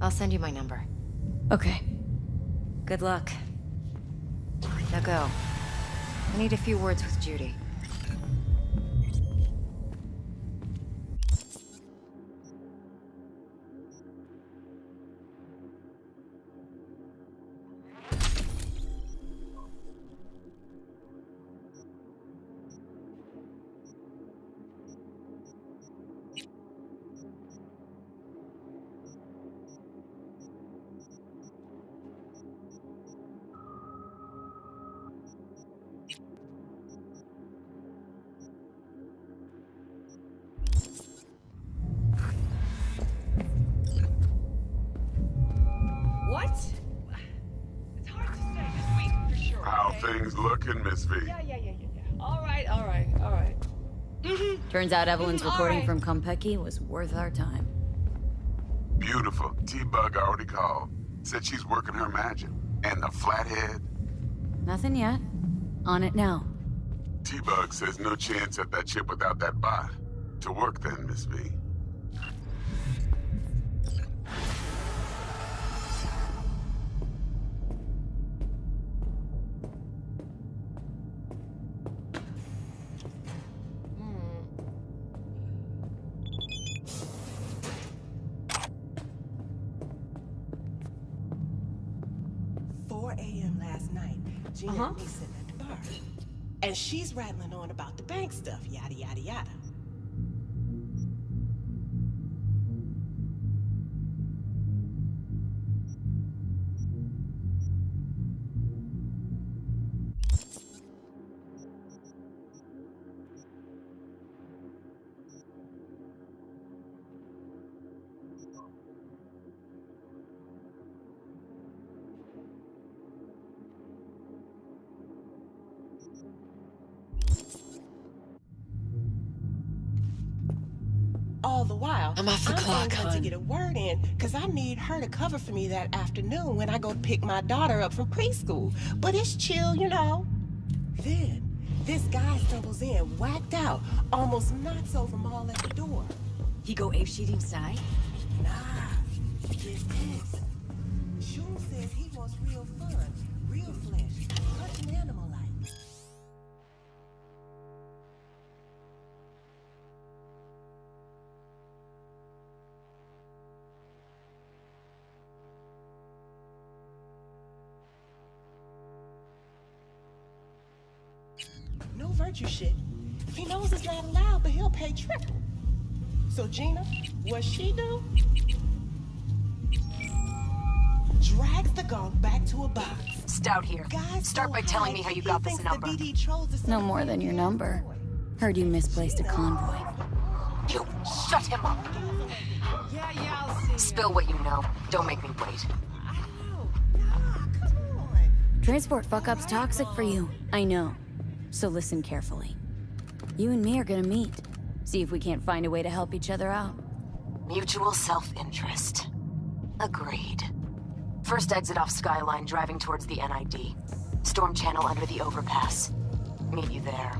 I'll send you my number. Okay. Good luck. Now go. I need a few words with Judy. Turns out Evelyn's recording from Konpeki was worth our time. Beautiful. T-Bug already called. Said she's working her magic. And the flathead? Nothing yet. On it now. T-Bug says no chance at that ship without that bot. To work then, Miss V. She's rattling on about the bank stuff, yada, yada, yada. I'm off the I'm clock, hon. To get a word in, because I need her to cover for me that afternoon when I go pick my daughter up from preschool. But it's chill, you know. Then, this guy stumbles in, whacked out, almost knocks over Maul at the door. He go ape-sheeting side? Nah, this is. Shun says he wants real fun, real flesh, hunting animals. Virtue shit. He knows it's not allowed, but he'll pay triple. So Gina, what she do? Drags the gong back to a box. Stout here. Guys, start by telling me how you got this number. No more than your number. Heard you misplaced a convoy. You shut him up. Yeah, yeah, I'll see. Spill what you know. Don't make me wait. I know. Nah, come on. Transport fuck-up's toxic for you. I know. So listen carefully. You and me are gonna meet. See if we can't find a way to help each other out. Mutual self-interest. Agreed. First exit off Skyline, driving towards the N I D. Storm channel under the overpass. Meet you there.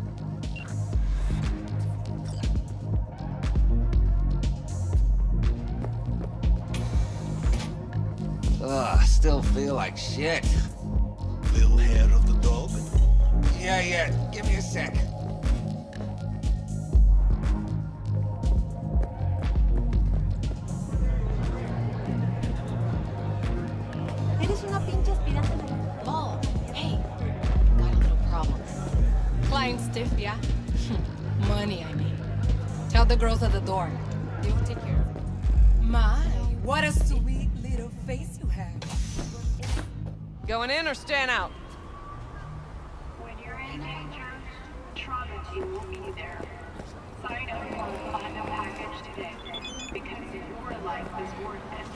still feel like shit. Little hair of the dog? Yeah, yeah. Give me a sec. Stiff, yeah? Money, I mean. Tell the girls at the door. They will take care of it. My, what a sweet little face you have. Going in or staying out? When you're in danger, the trauma team will be there. Sign up for the final package today, because your life is worth it.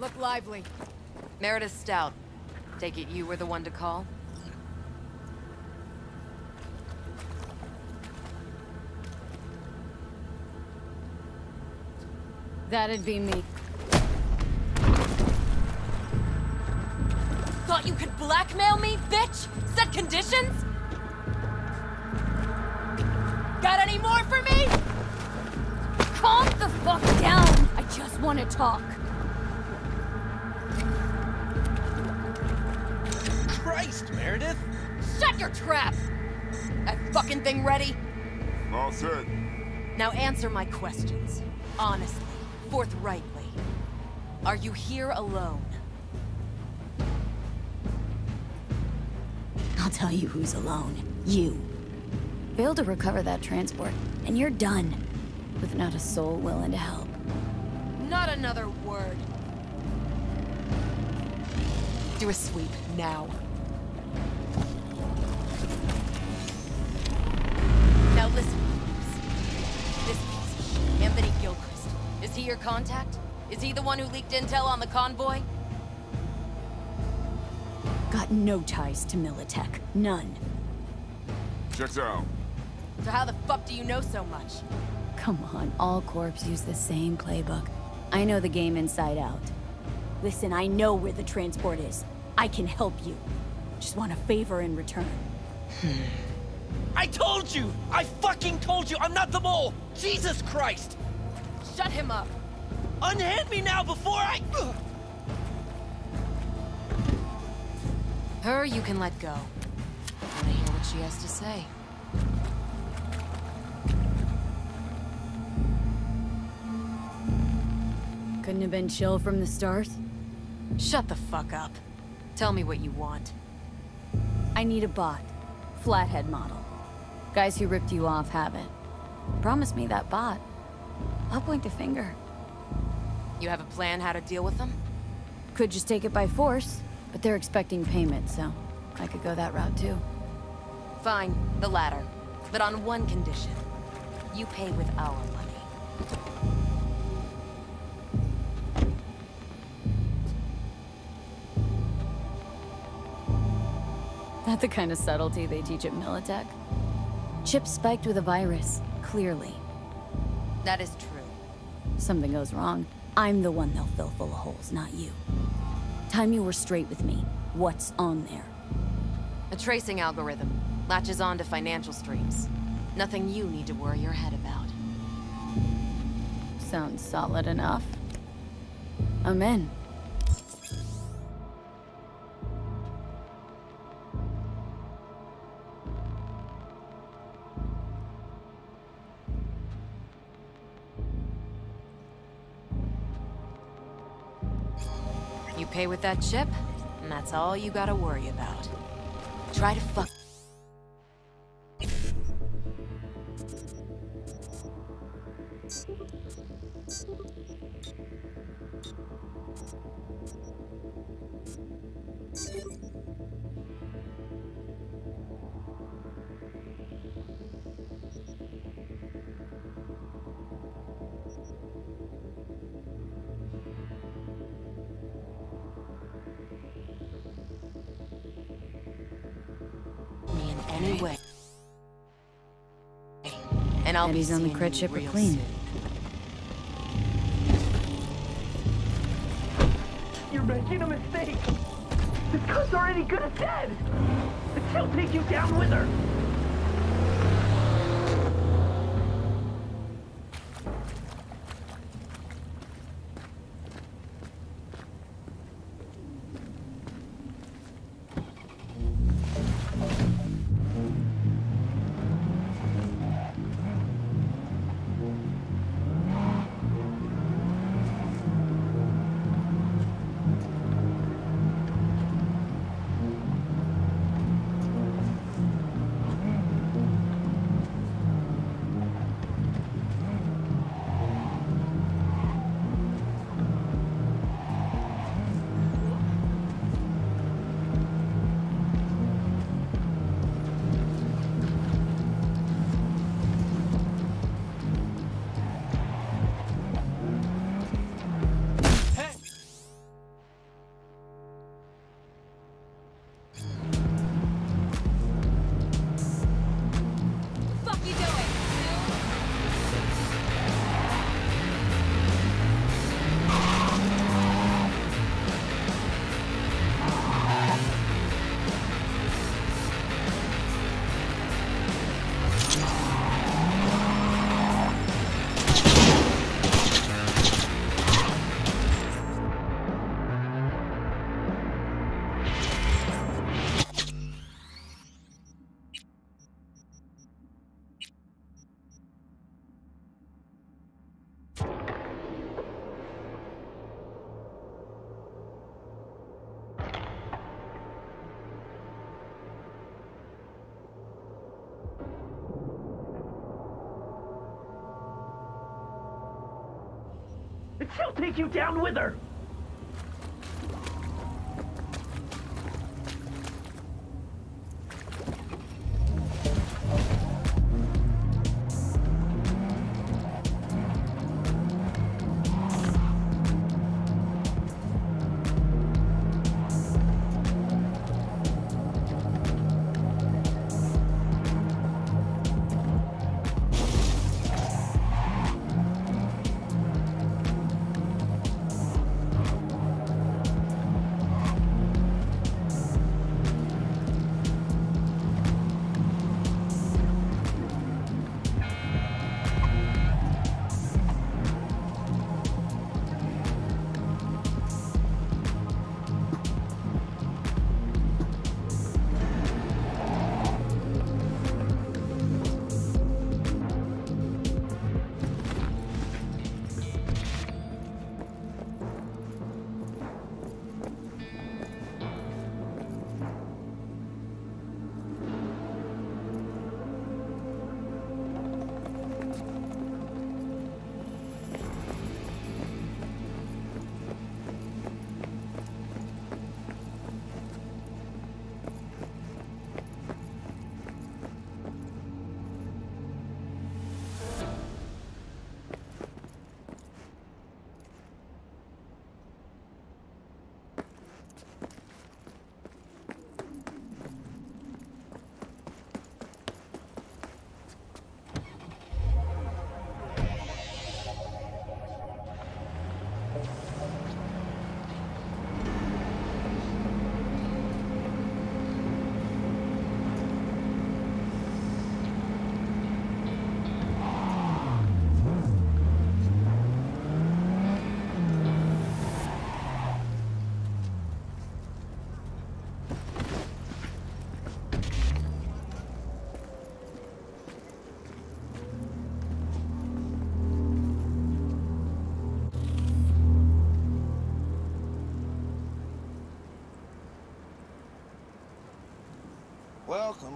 Look lively. Meredith Stout. Take it you were the one to call? That'd be me. Thought you could blackmail me, bitch? Set conditions? Got any more for me? Calm the fuck down. I just want to talk. Christ, Meredith! Shut your trap! That fucking thing ready? All set. Now answer my questions. Honestly. Forthrightly. Are you here alone? I'll tell you who's alone. You. Failed to recover that transport, and you're done. With not a soul willing to help. Not another word. Do a sweep, now. Now listen, this piece, Anthony Gilchrist, is he your contact? Is he the one who leaked intel on the convoy? Got no ties to Militech. None. Checks out. So how the fuck do you know so much? Come on, all corps use the same playbook. I know the game inside out. Listen, I know where the transport is. I can help you. Just want a favor in return. I told you! I fucking told you! I'm not the mole! Jesus Christ! Shut him up! Unhand me now before I... Her, you can let go. I want to hear what she has to say. Couldn't have been chill from the start? Shut the fuck up. Tell me what you want. I need a bot. Flathead model. Guys who ripped you off haven't. Promise me that bot. I'll point the finger. You have a plan how to deal with them? Could just take it by force, but they're expecting payment, so I could go that route too. Fine, the latter. But on one condition. You pay with our money. Not the kind of subtlety they teach at Militech. Chip spiked with a virus, clearly. That is true. Something goes wrong. I'm the one they'll fill full of holes, not you. Time you were straight with me. What's on there? A tracing algorithm. Latches on to financial streams. Nothing you need to worry your head about. Sounds solid enough. I'm in. Pay with that chip, and that's all you gotta worry about. Try to fuck. He's on the crit ship or clean. You're making a mistake. This cut's already good as dead. But she'll take you down with her. She'll take you down with her!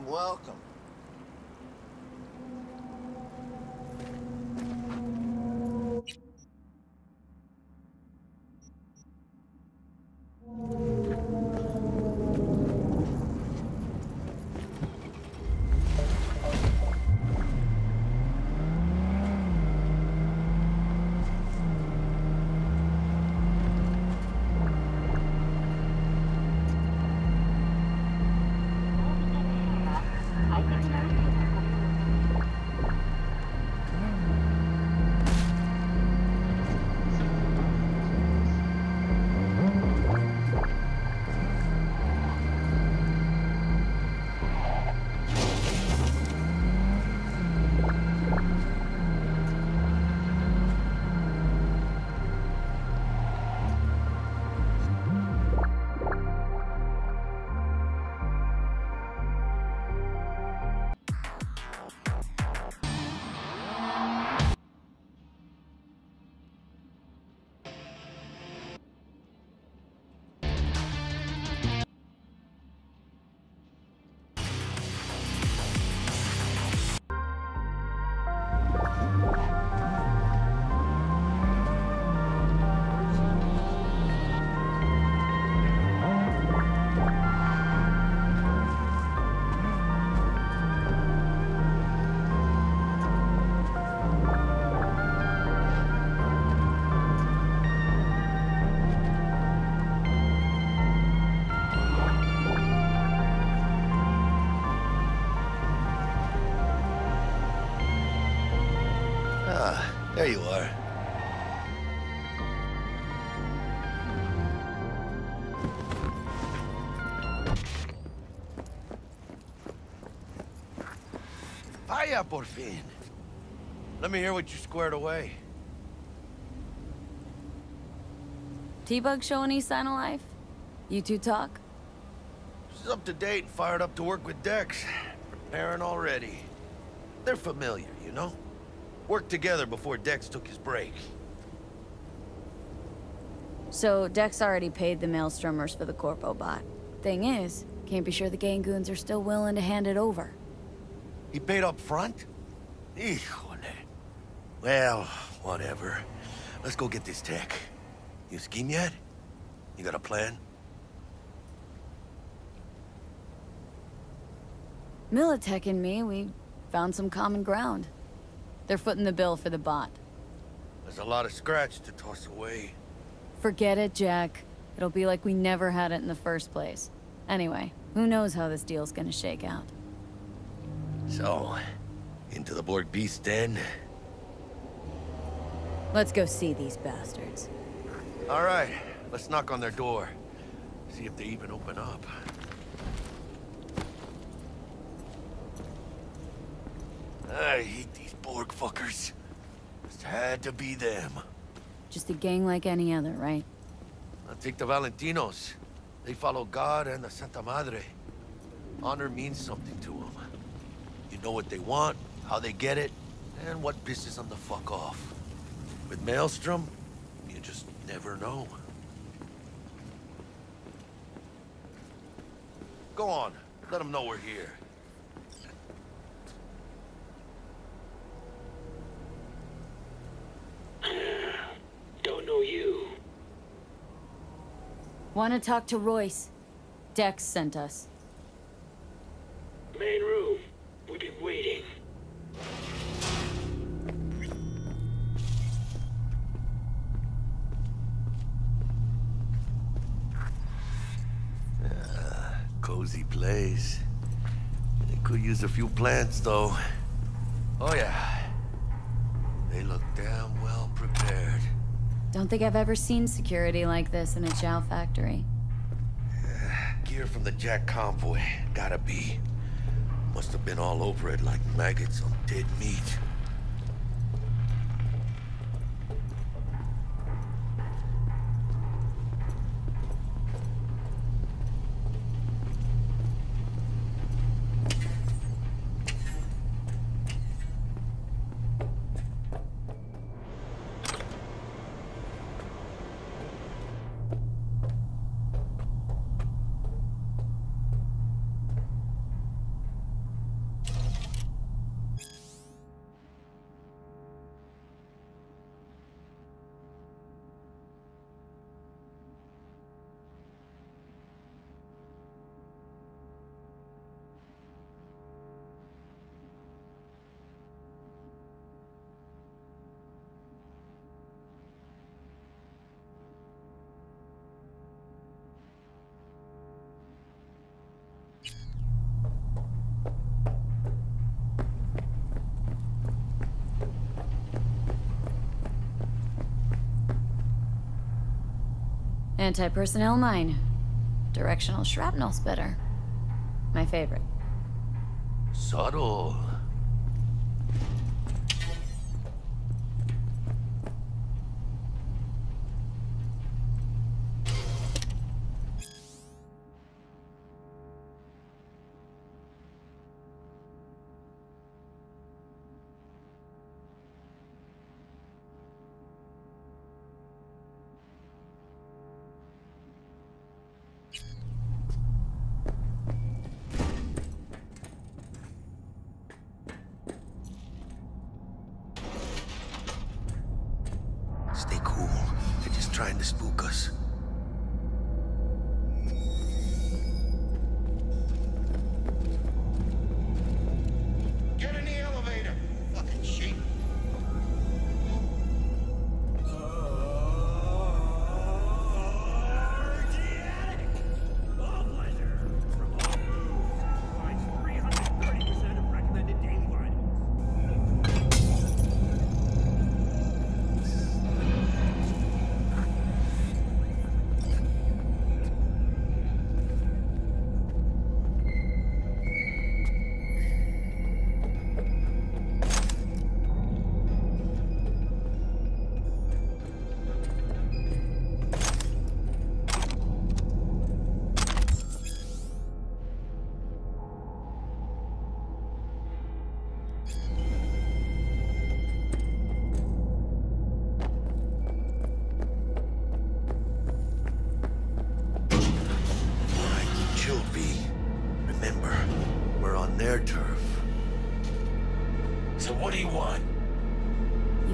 welcome. There you are. Vaya por fin. Let me hear what you squared away. T-Bug show any sign of life? You two talk? She's up to date and fired up to work with Dex. Preparing already. They're familiar, you know? Worked together before Dex took his break. So, Dex already paid the Maelstromers for the Corpo bot. Thing is, can't be sure the gang goons are still willing to hand it over. He paid up front? Híjole. Well, whatever. Let's go get this tech. You scheme yet? You got a plan? Militech and me, we found some common ground. They're footing the bill for the bot. There's a lot of scratch to toss away. Forget it, Jack. It'll be like we never had it in the first place. Anyway, who knows how this deal's gonna shake out. So, into the Borg Beast Den? Let's go see these bastards. All right, let's knock on their door. See if they even open up. I hate these Borg fuckers. Just had to be them. Just a gang like any other, right? I'll take the Valentinos. They follow God and the Santa Madre. Honor means something to them. You know what they want, how they get it, and what pisses them the fuck off. With Maelstrom, you just never know. Go on. Let them know we're here. Want to talk to Royce. Dex sent us. Main room. We've been waiting. Ah, cozy place. They could use a few plants, though. Oh, yeah. They look damn well prepared. Don't think I've ever seen security like this in a chow factory. Yeah, gear from the Jack convoy. Gotta be. Must have been all over it like maggots on dead meat. Anti-personnel mine. Directional shrapnel's better. My favorite. Subtle.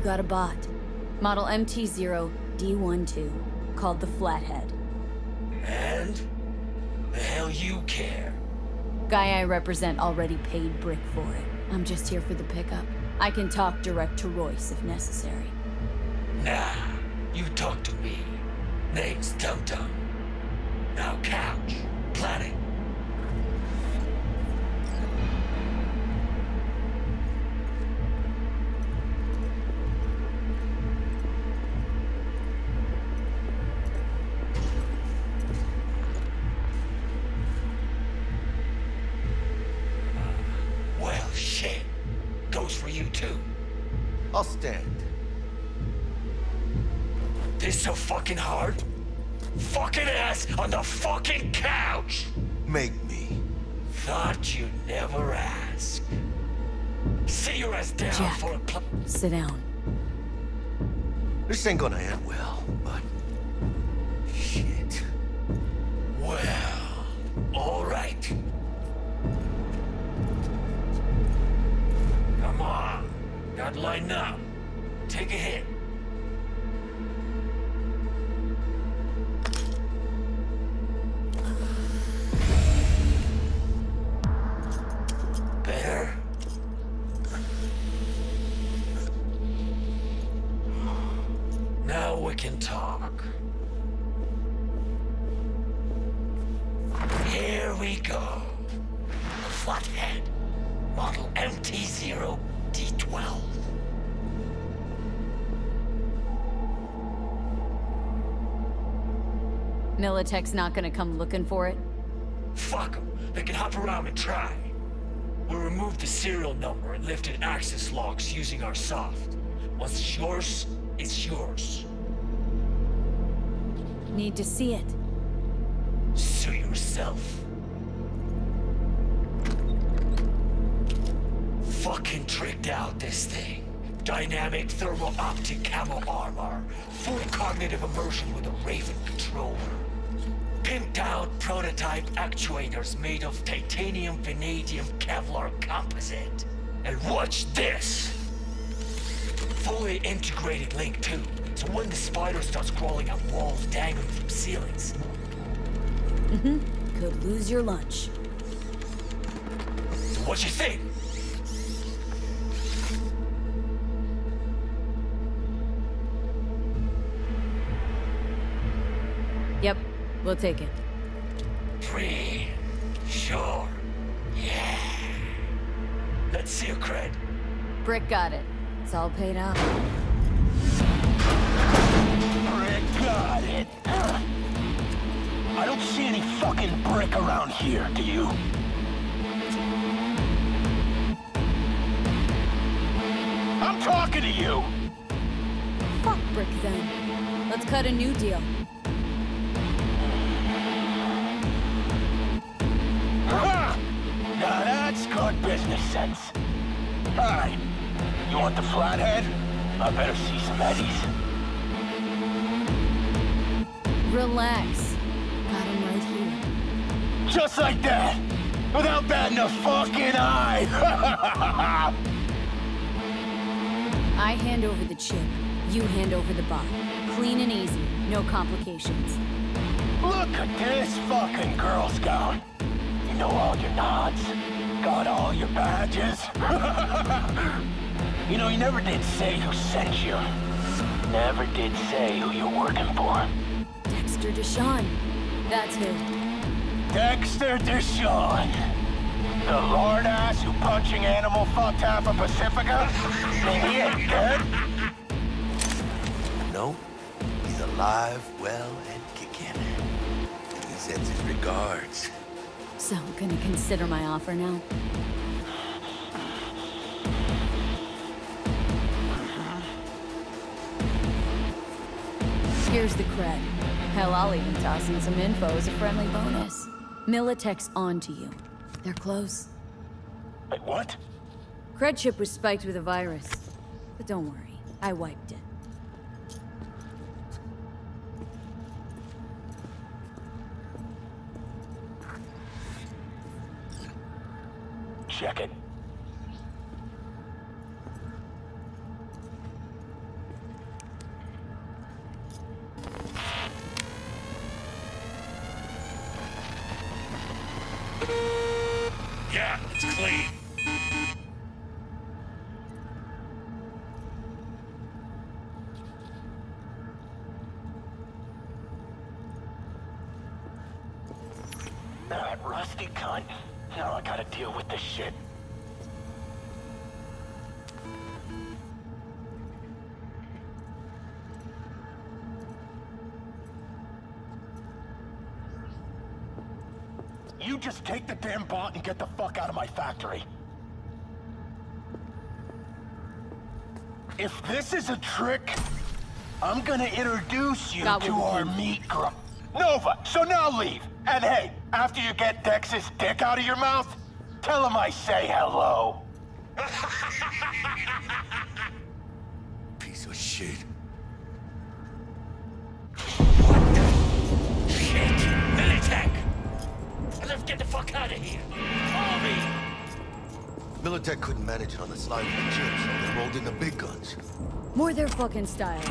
Got a bot. Model M T zero D one two. Called the Flathead. And? The hell you care? Guy I represent already paid brick for it. I'm just here for the pickup. I can talk direct to Royce if necessary. Nah. You talk to me. Name's Tumtum. Now couch. Planet. Sit down. This ain't gonna end well, but... Shit. Well... All right. Come on. Not lighten up. Take a hit. Militech's not gonna come looking for it? Fuck them. They can hop around and try. We'll remove the serial number and lifted access logs using our soft. Once it's yours, it's yours. Need to see it. Sue yourself. Fucking tricked out this thing. Dynamic thermal optic camo armor. Full cognitive immersion with a Raven controller. Pimped out prototype actuators made of titanium vanadium Kevlar composite. And watch this! Fully integrated link too, so when the spider starts crawling up walls dangling from ceilings. Mm-hmm. Could lose your lunch. So what you think? We'll take it. Free. Sure. Yeah. Let's see your cred. Brick got it. It's all paid off. Brick got it. I don't see any fucking brick around here, do you? I'm talking to you! Fuck brick then. Let's cut a new deal. Aha! Now that's good business sense. Alright, you want the flathead? I better see some eddies. Relax. Got him right here. Just like that! Without batting a fucking eye! I hand over the chip. You hand over the bot. Clean and easy. No complications. Look at this fucking Girl Scout. You know all your nods. Got all your badges. You know, you never did say who sent you. Never did say who you're working for. Dexter Deshawn. That's who. Dexter Deshawn. The lord ass who punching animal fucked half of Pacifica? He ain't dead? No. He's alive, well, and kicking. He sends his regards. So I'm gonna consider my offer now. Here's the cred. Hell, I'll even toss in some info as a friendly bonus. Militech's on to you. They're close. Wait, what? Cred chip was spiked with a virus. But don't worry, I wiped it. Check it. Yeah, it's clean. That rusty cunt. Now I gotta deal with this shit. You just take the damn bot and get the fuck out of my factory. If this is a trick, I'm gonna introduce you to our meat gr- Nova, so now leave. And hey, after you get Dex's dick out of your mouth, tell him I say hello. Piece of shit. What the shit? Militech! Let's get the fuck out of here! Follow me! Militech couldn't manage it on the slide with the chips, so they rolled in the big guns. More their fucking style.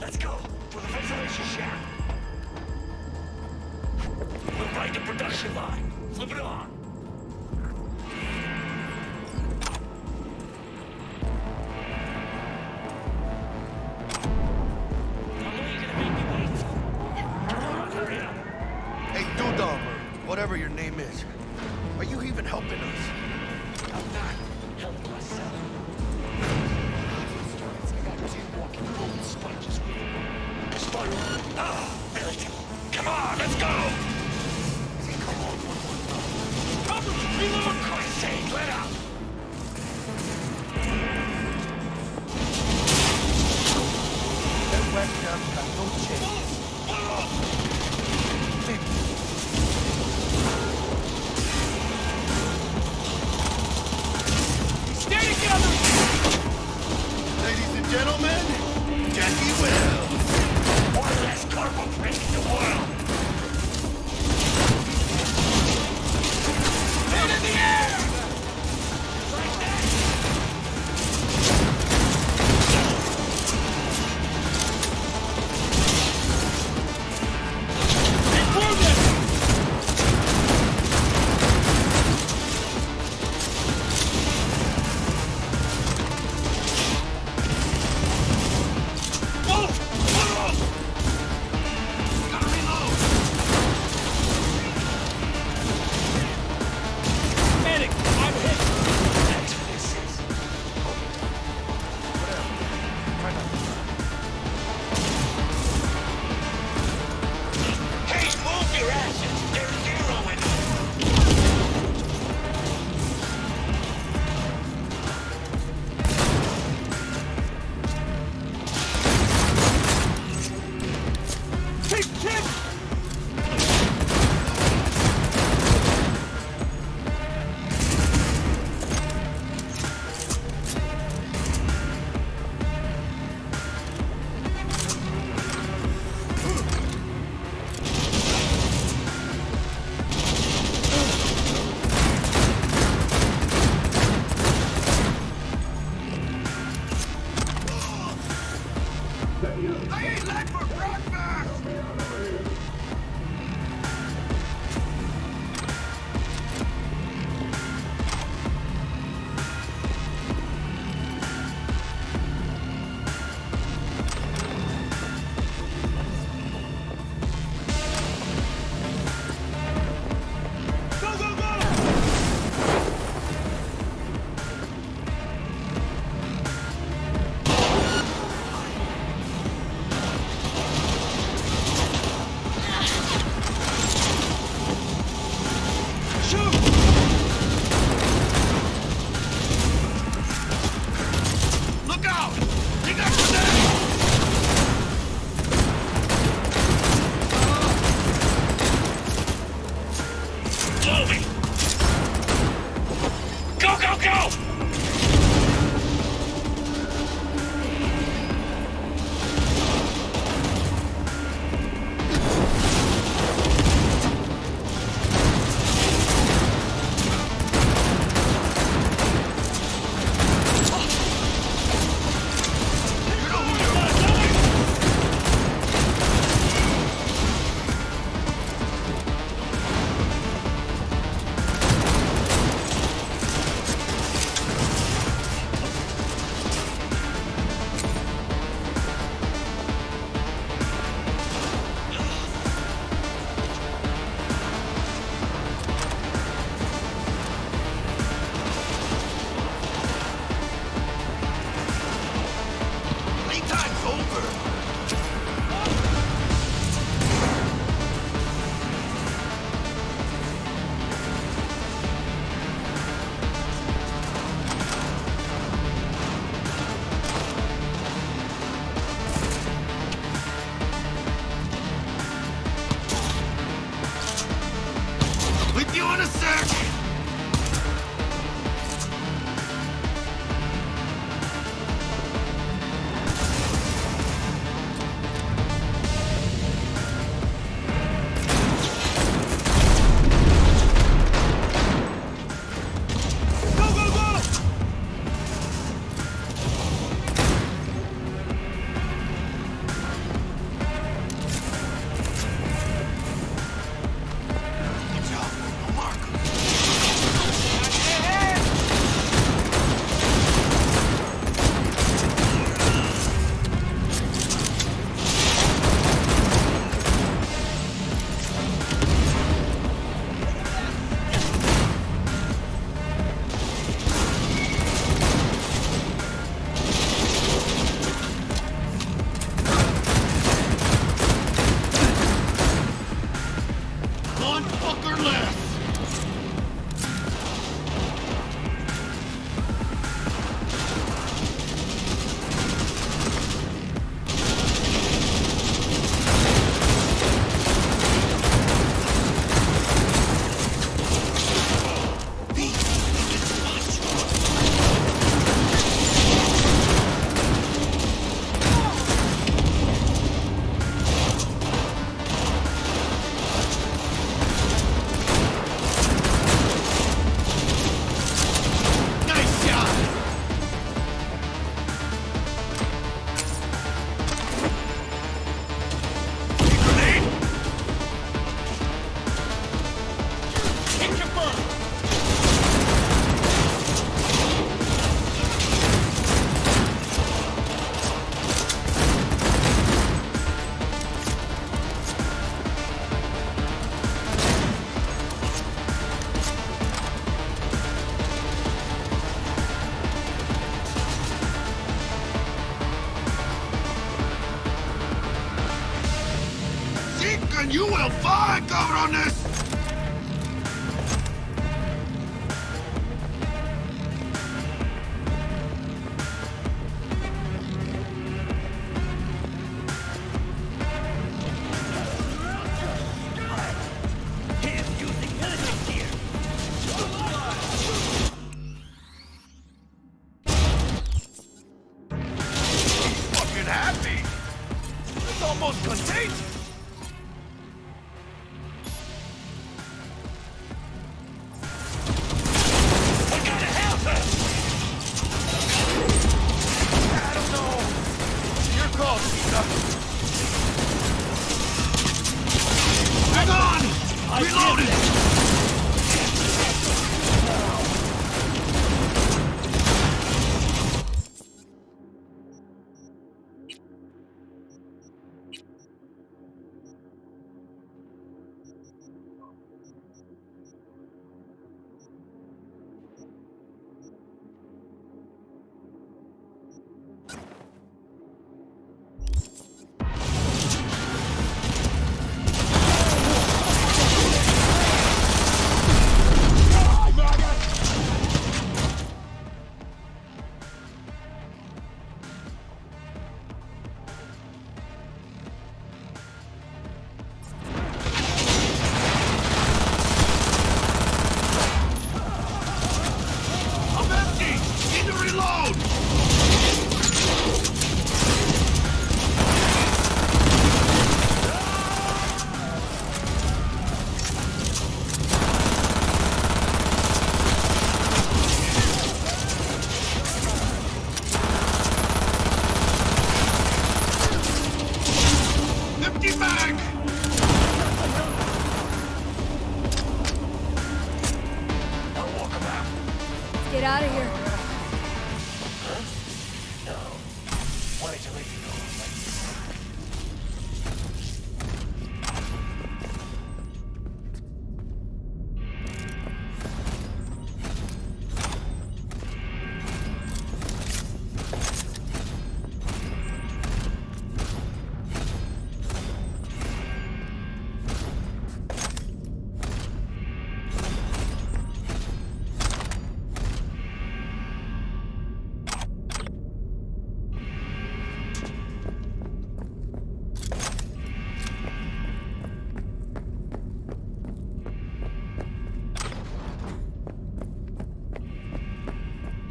Let's go for the ventilation shaft. We'll ride the production line. Flip it on. How long are you gonna make me wait? Hurry up. Hey, Dudom, whatever your name is, are you even helping us? I'm not helping myself. I got two walking golden sponges with me. Spiral. Ah, Billy. Come on, let's go! Come on, one, one, one. Come on, reload, for Christ's sake, let up! That webcam's got no chance. Stay together! Ladies and gentlemen, Jackie Wells! One less cargo prick in the world! Put in the air! Like that!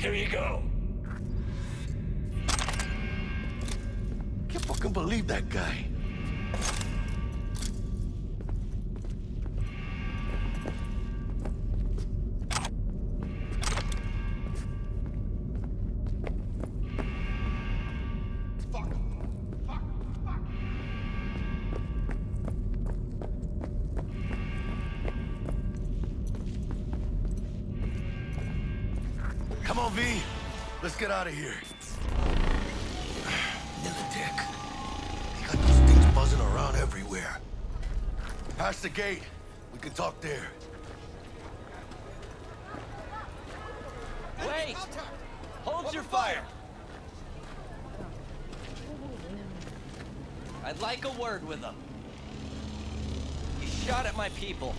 Here you go. Can't fucking believe that guy. Get out of here. Militech. They got those things buzzing around everywhere. Past the gate. We can talk there. Wait! Hold your fire! I'd like a word with them. You shot at my people.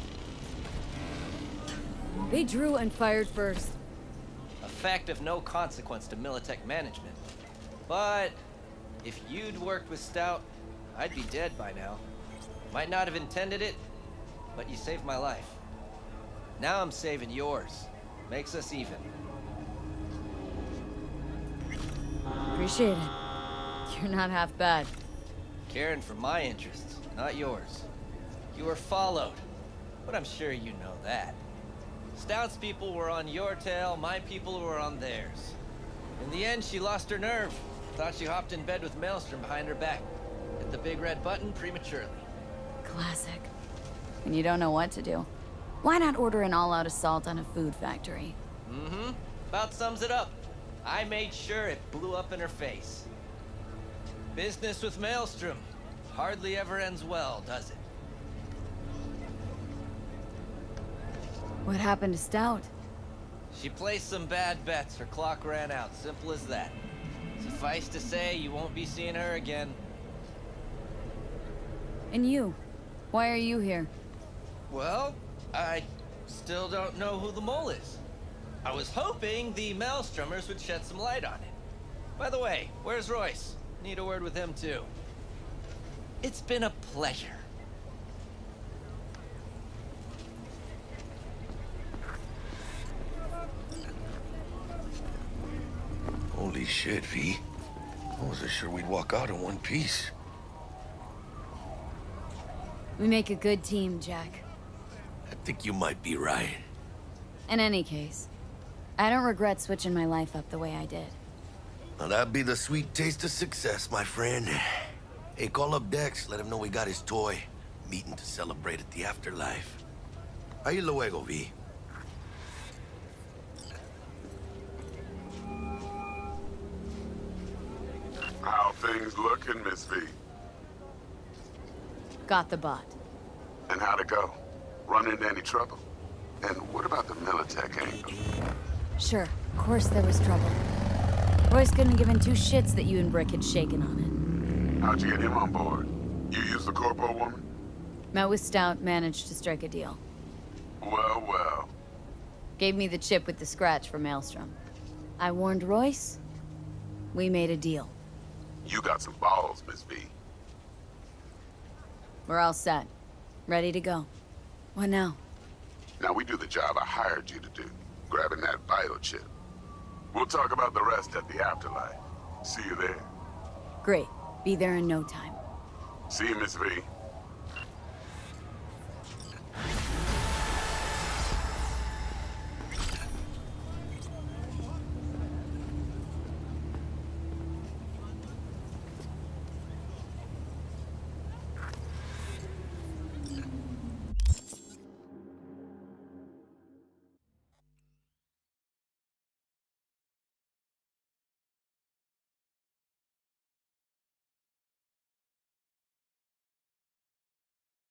They drew and fired first. Fact of no consequence to Militech management. But if you'd worked with Stout, I'd be dead by now. Might not have intended it, but you saved my life. Now I'm saving yours. Makes us even. Appreciate it. You're not half bad. Caring for my interests, not yours. You were followed, but I'm sure you know that. Stout's people were on your tail, my people were on theirs. In the end, she lost her nerve. Thought she hopped in bed with Maelstrom behind her back. Hit the big red button prematurely. Classic. When you don't know what to do. Why not order an all-out assault on a food factory? Mm-hmm. About sums it up. I made sure it blew up in her face. Business with Maelstrom. Hardly ever ends well, does it? What happened to Stout? She placed some bad bets. Her clock ran out. Simple as that. Suffice to say, you won't be seeing her again. And you? Why are you here? Well, I still don't know who the mole is. I was hoping the Maelstromers would shed some light on it. By the way, where's Royce? Need a word with him, too. It's been a pleasure. Holy shit, V. I wasn't sure we'd walk out in one piece. We make a good team, Jack. I think you might be right. In any case, I don't regret switching my life up the way I did. Now that'd be the sweet taste of success, my friend. Hey, call up Dex. Let him know we got his toy. Meeting to celebrate at the Afterlife. Ahí luego, V. How things looking, Miss V? Got the bot. And how'd it go? Run into any trouble? And what about the Militech angle? Sure, of course there was trouble. Royce couldn't have given two shits that you and Brick had shaken on it. How'd you get him on board? You used the Corpo woman? Met with Stout, managed to strike a deal. Well, well. Gave me the chip with the scratch for Maelstrom. I warned Royce. We made a deal. You got some balls, Miss V. We're all set. Ready to go. What now? Now we do the job I hired you to do. Grabbing that bio chip. We'll talk about the rest at the Afterlife. See you there. Great. Be there in no time. See you, Miss V.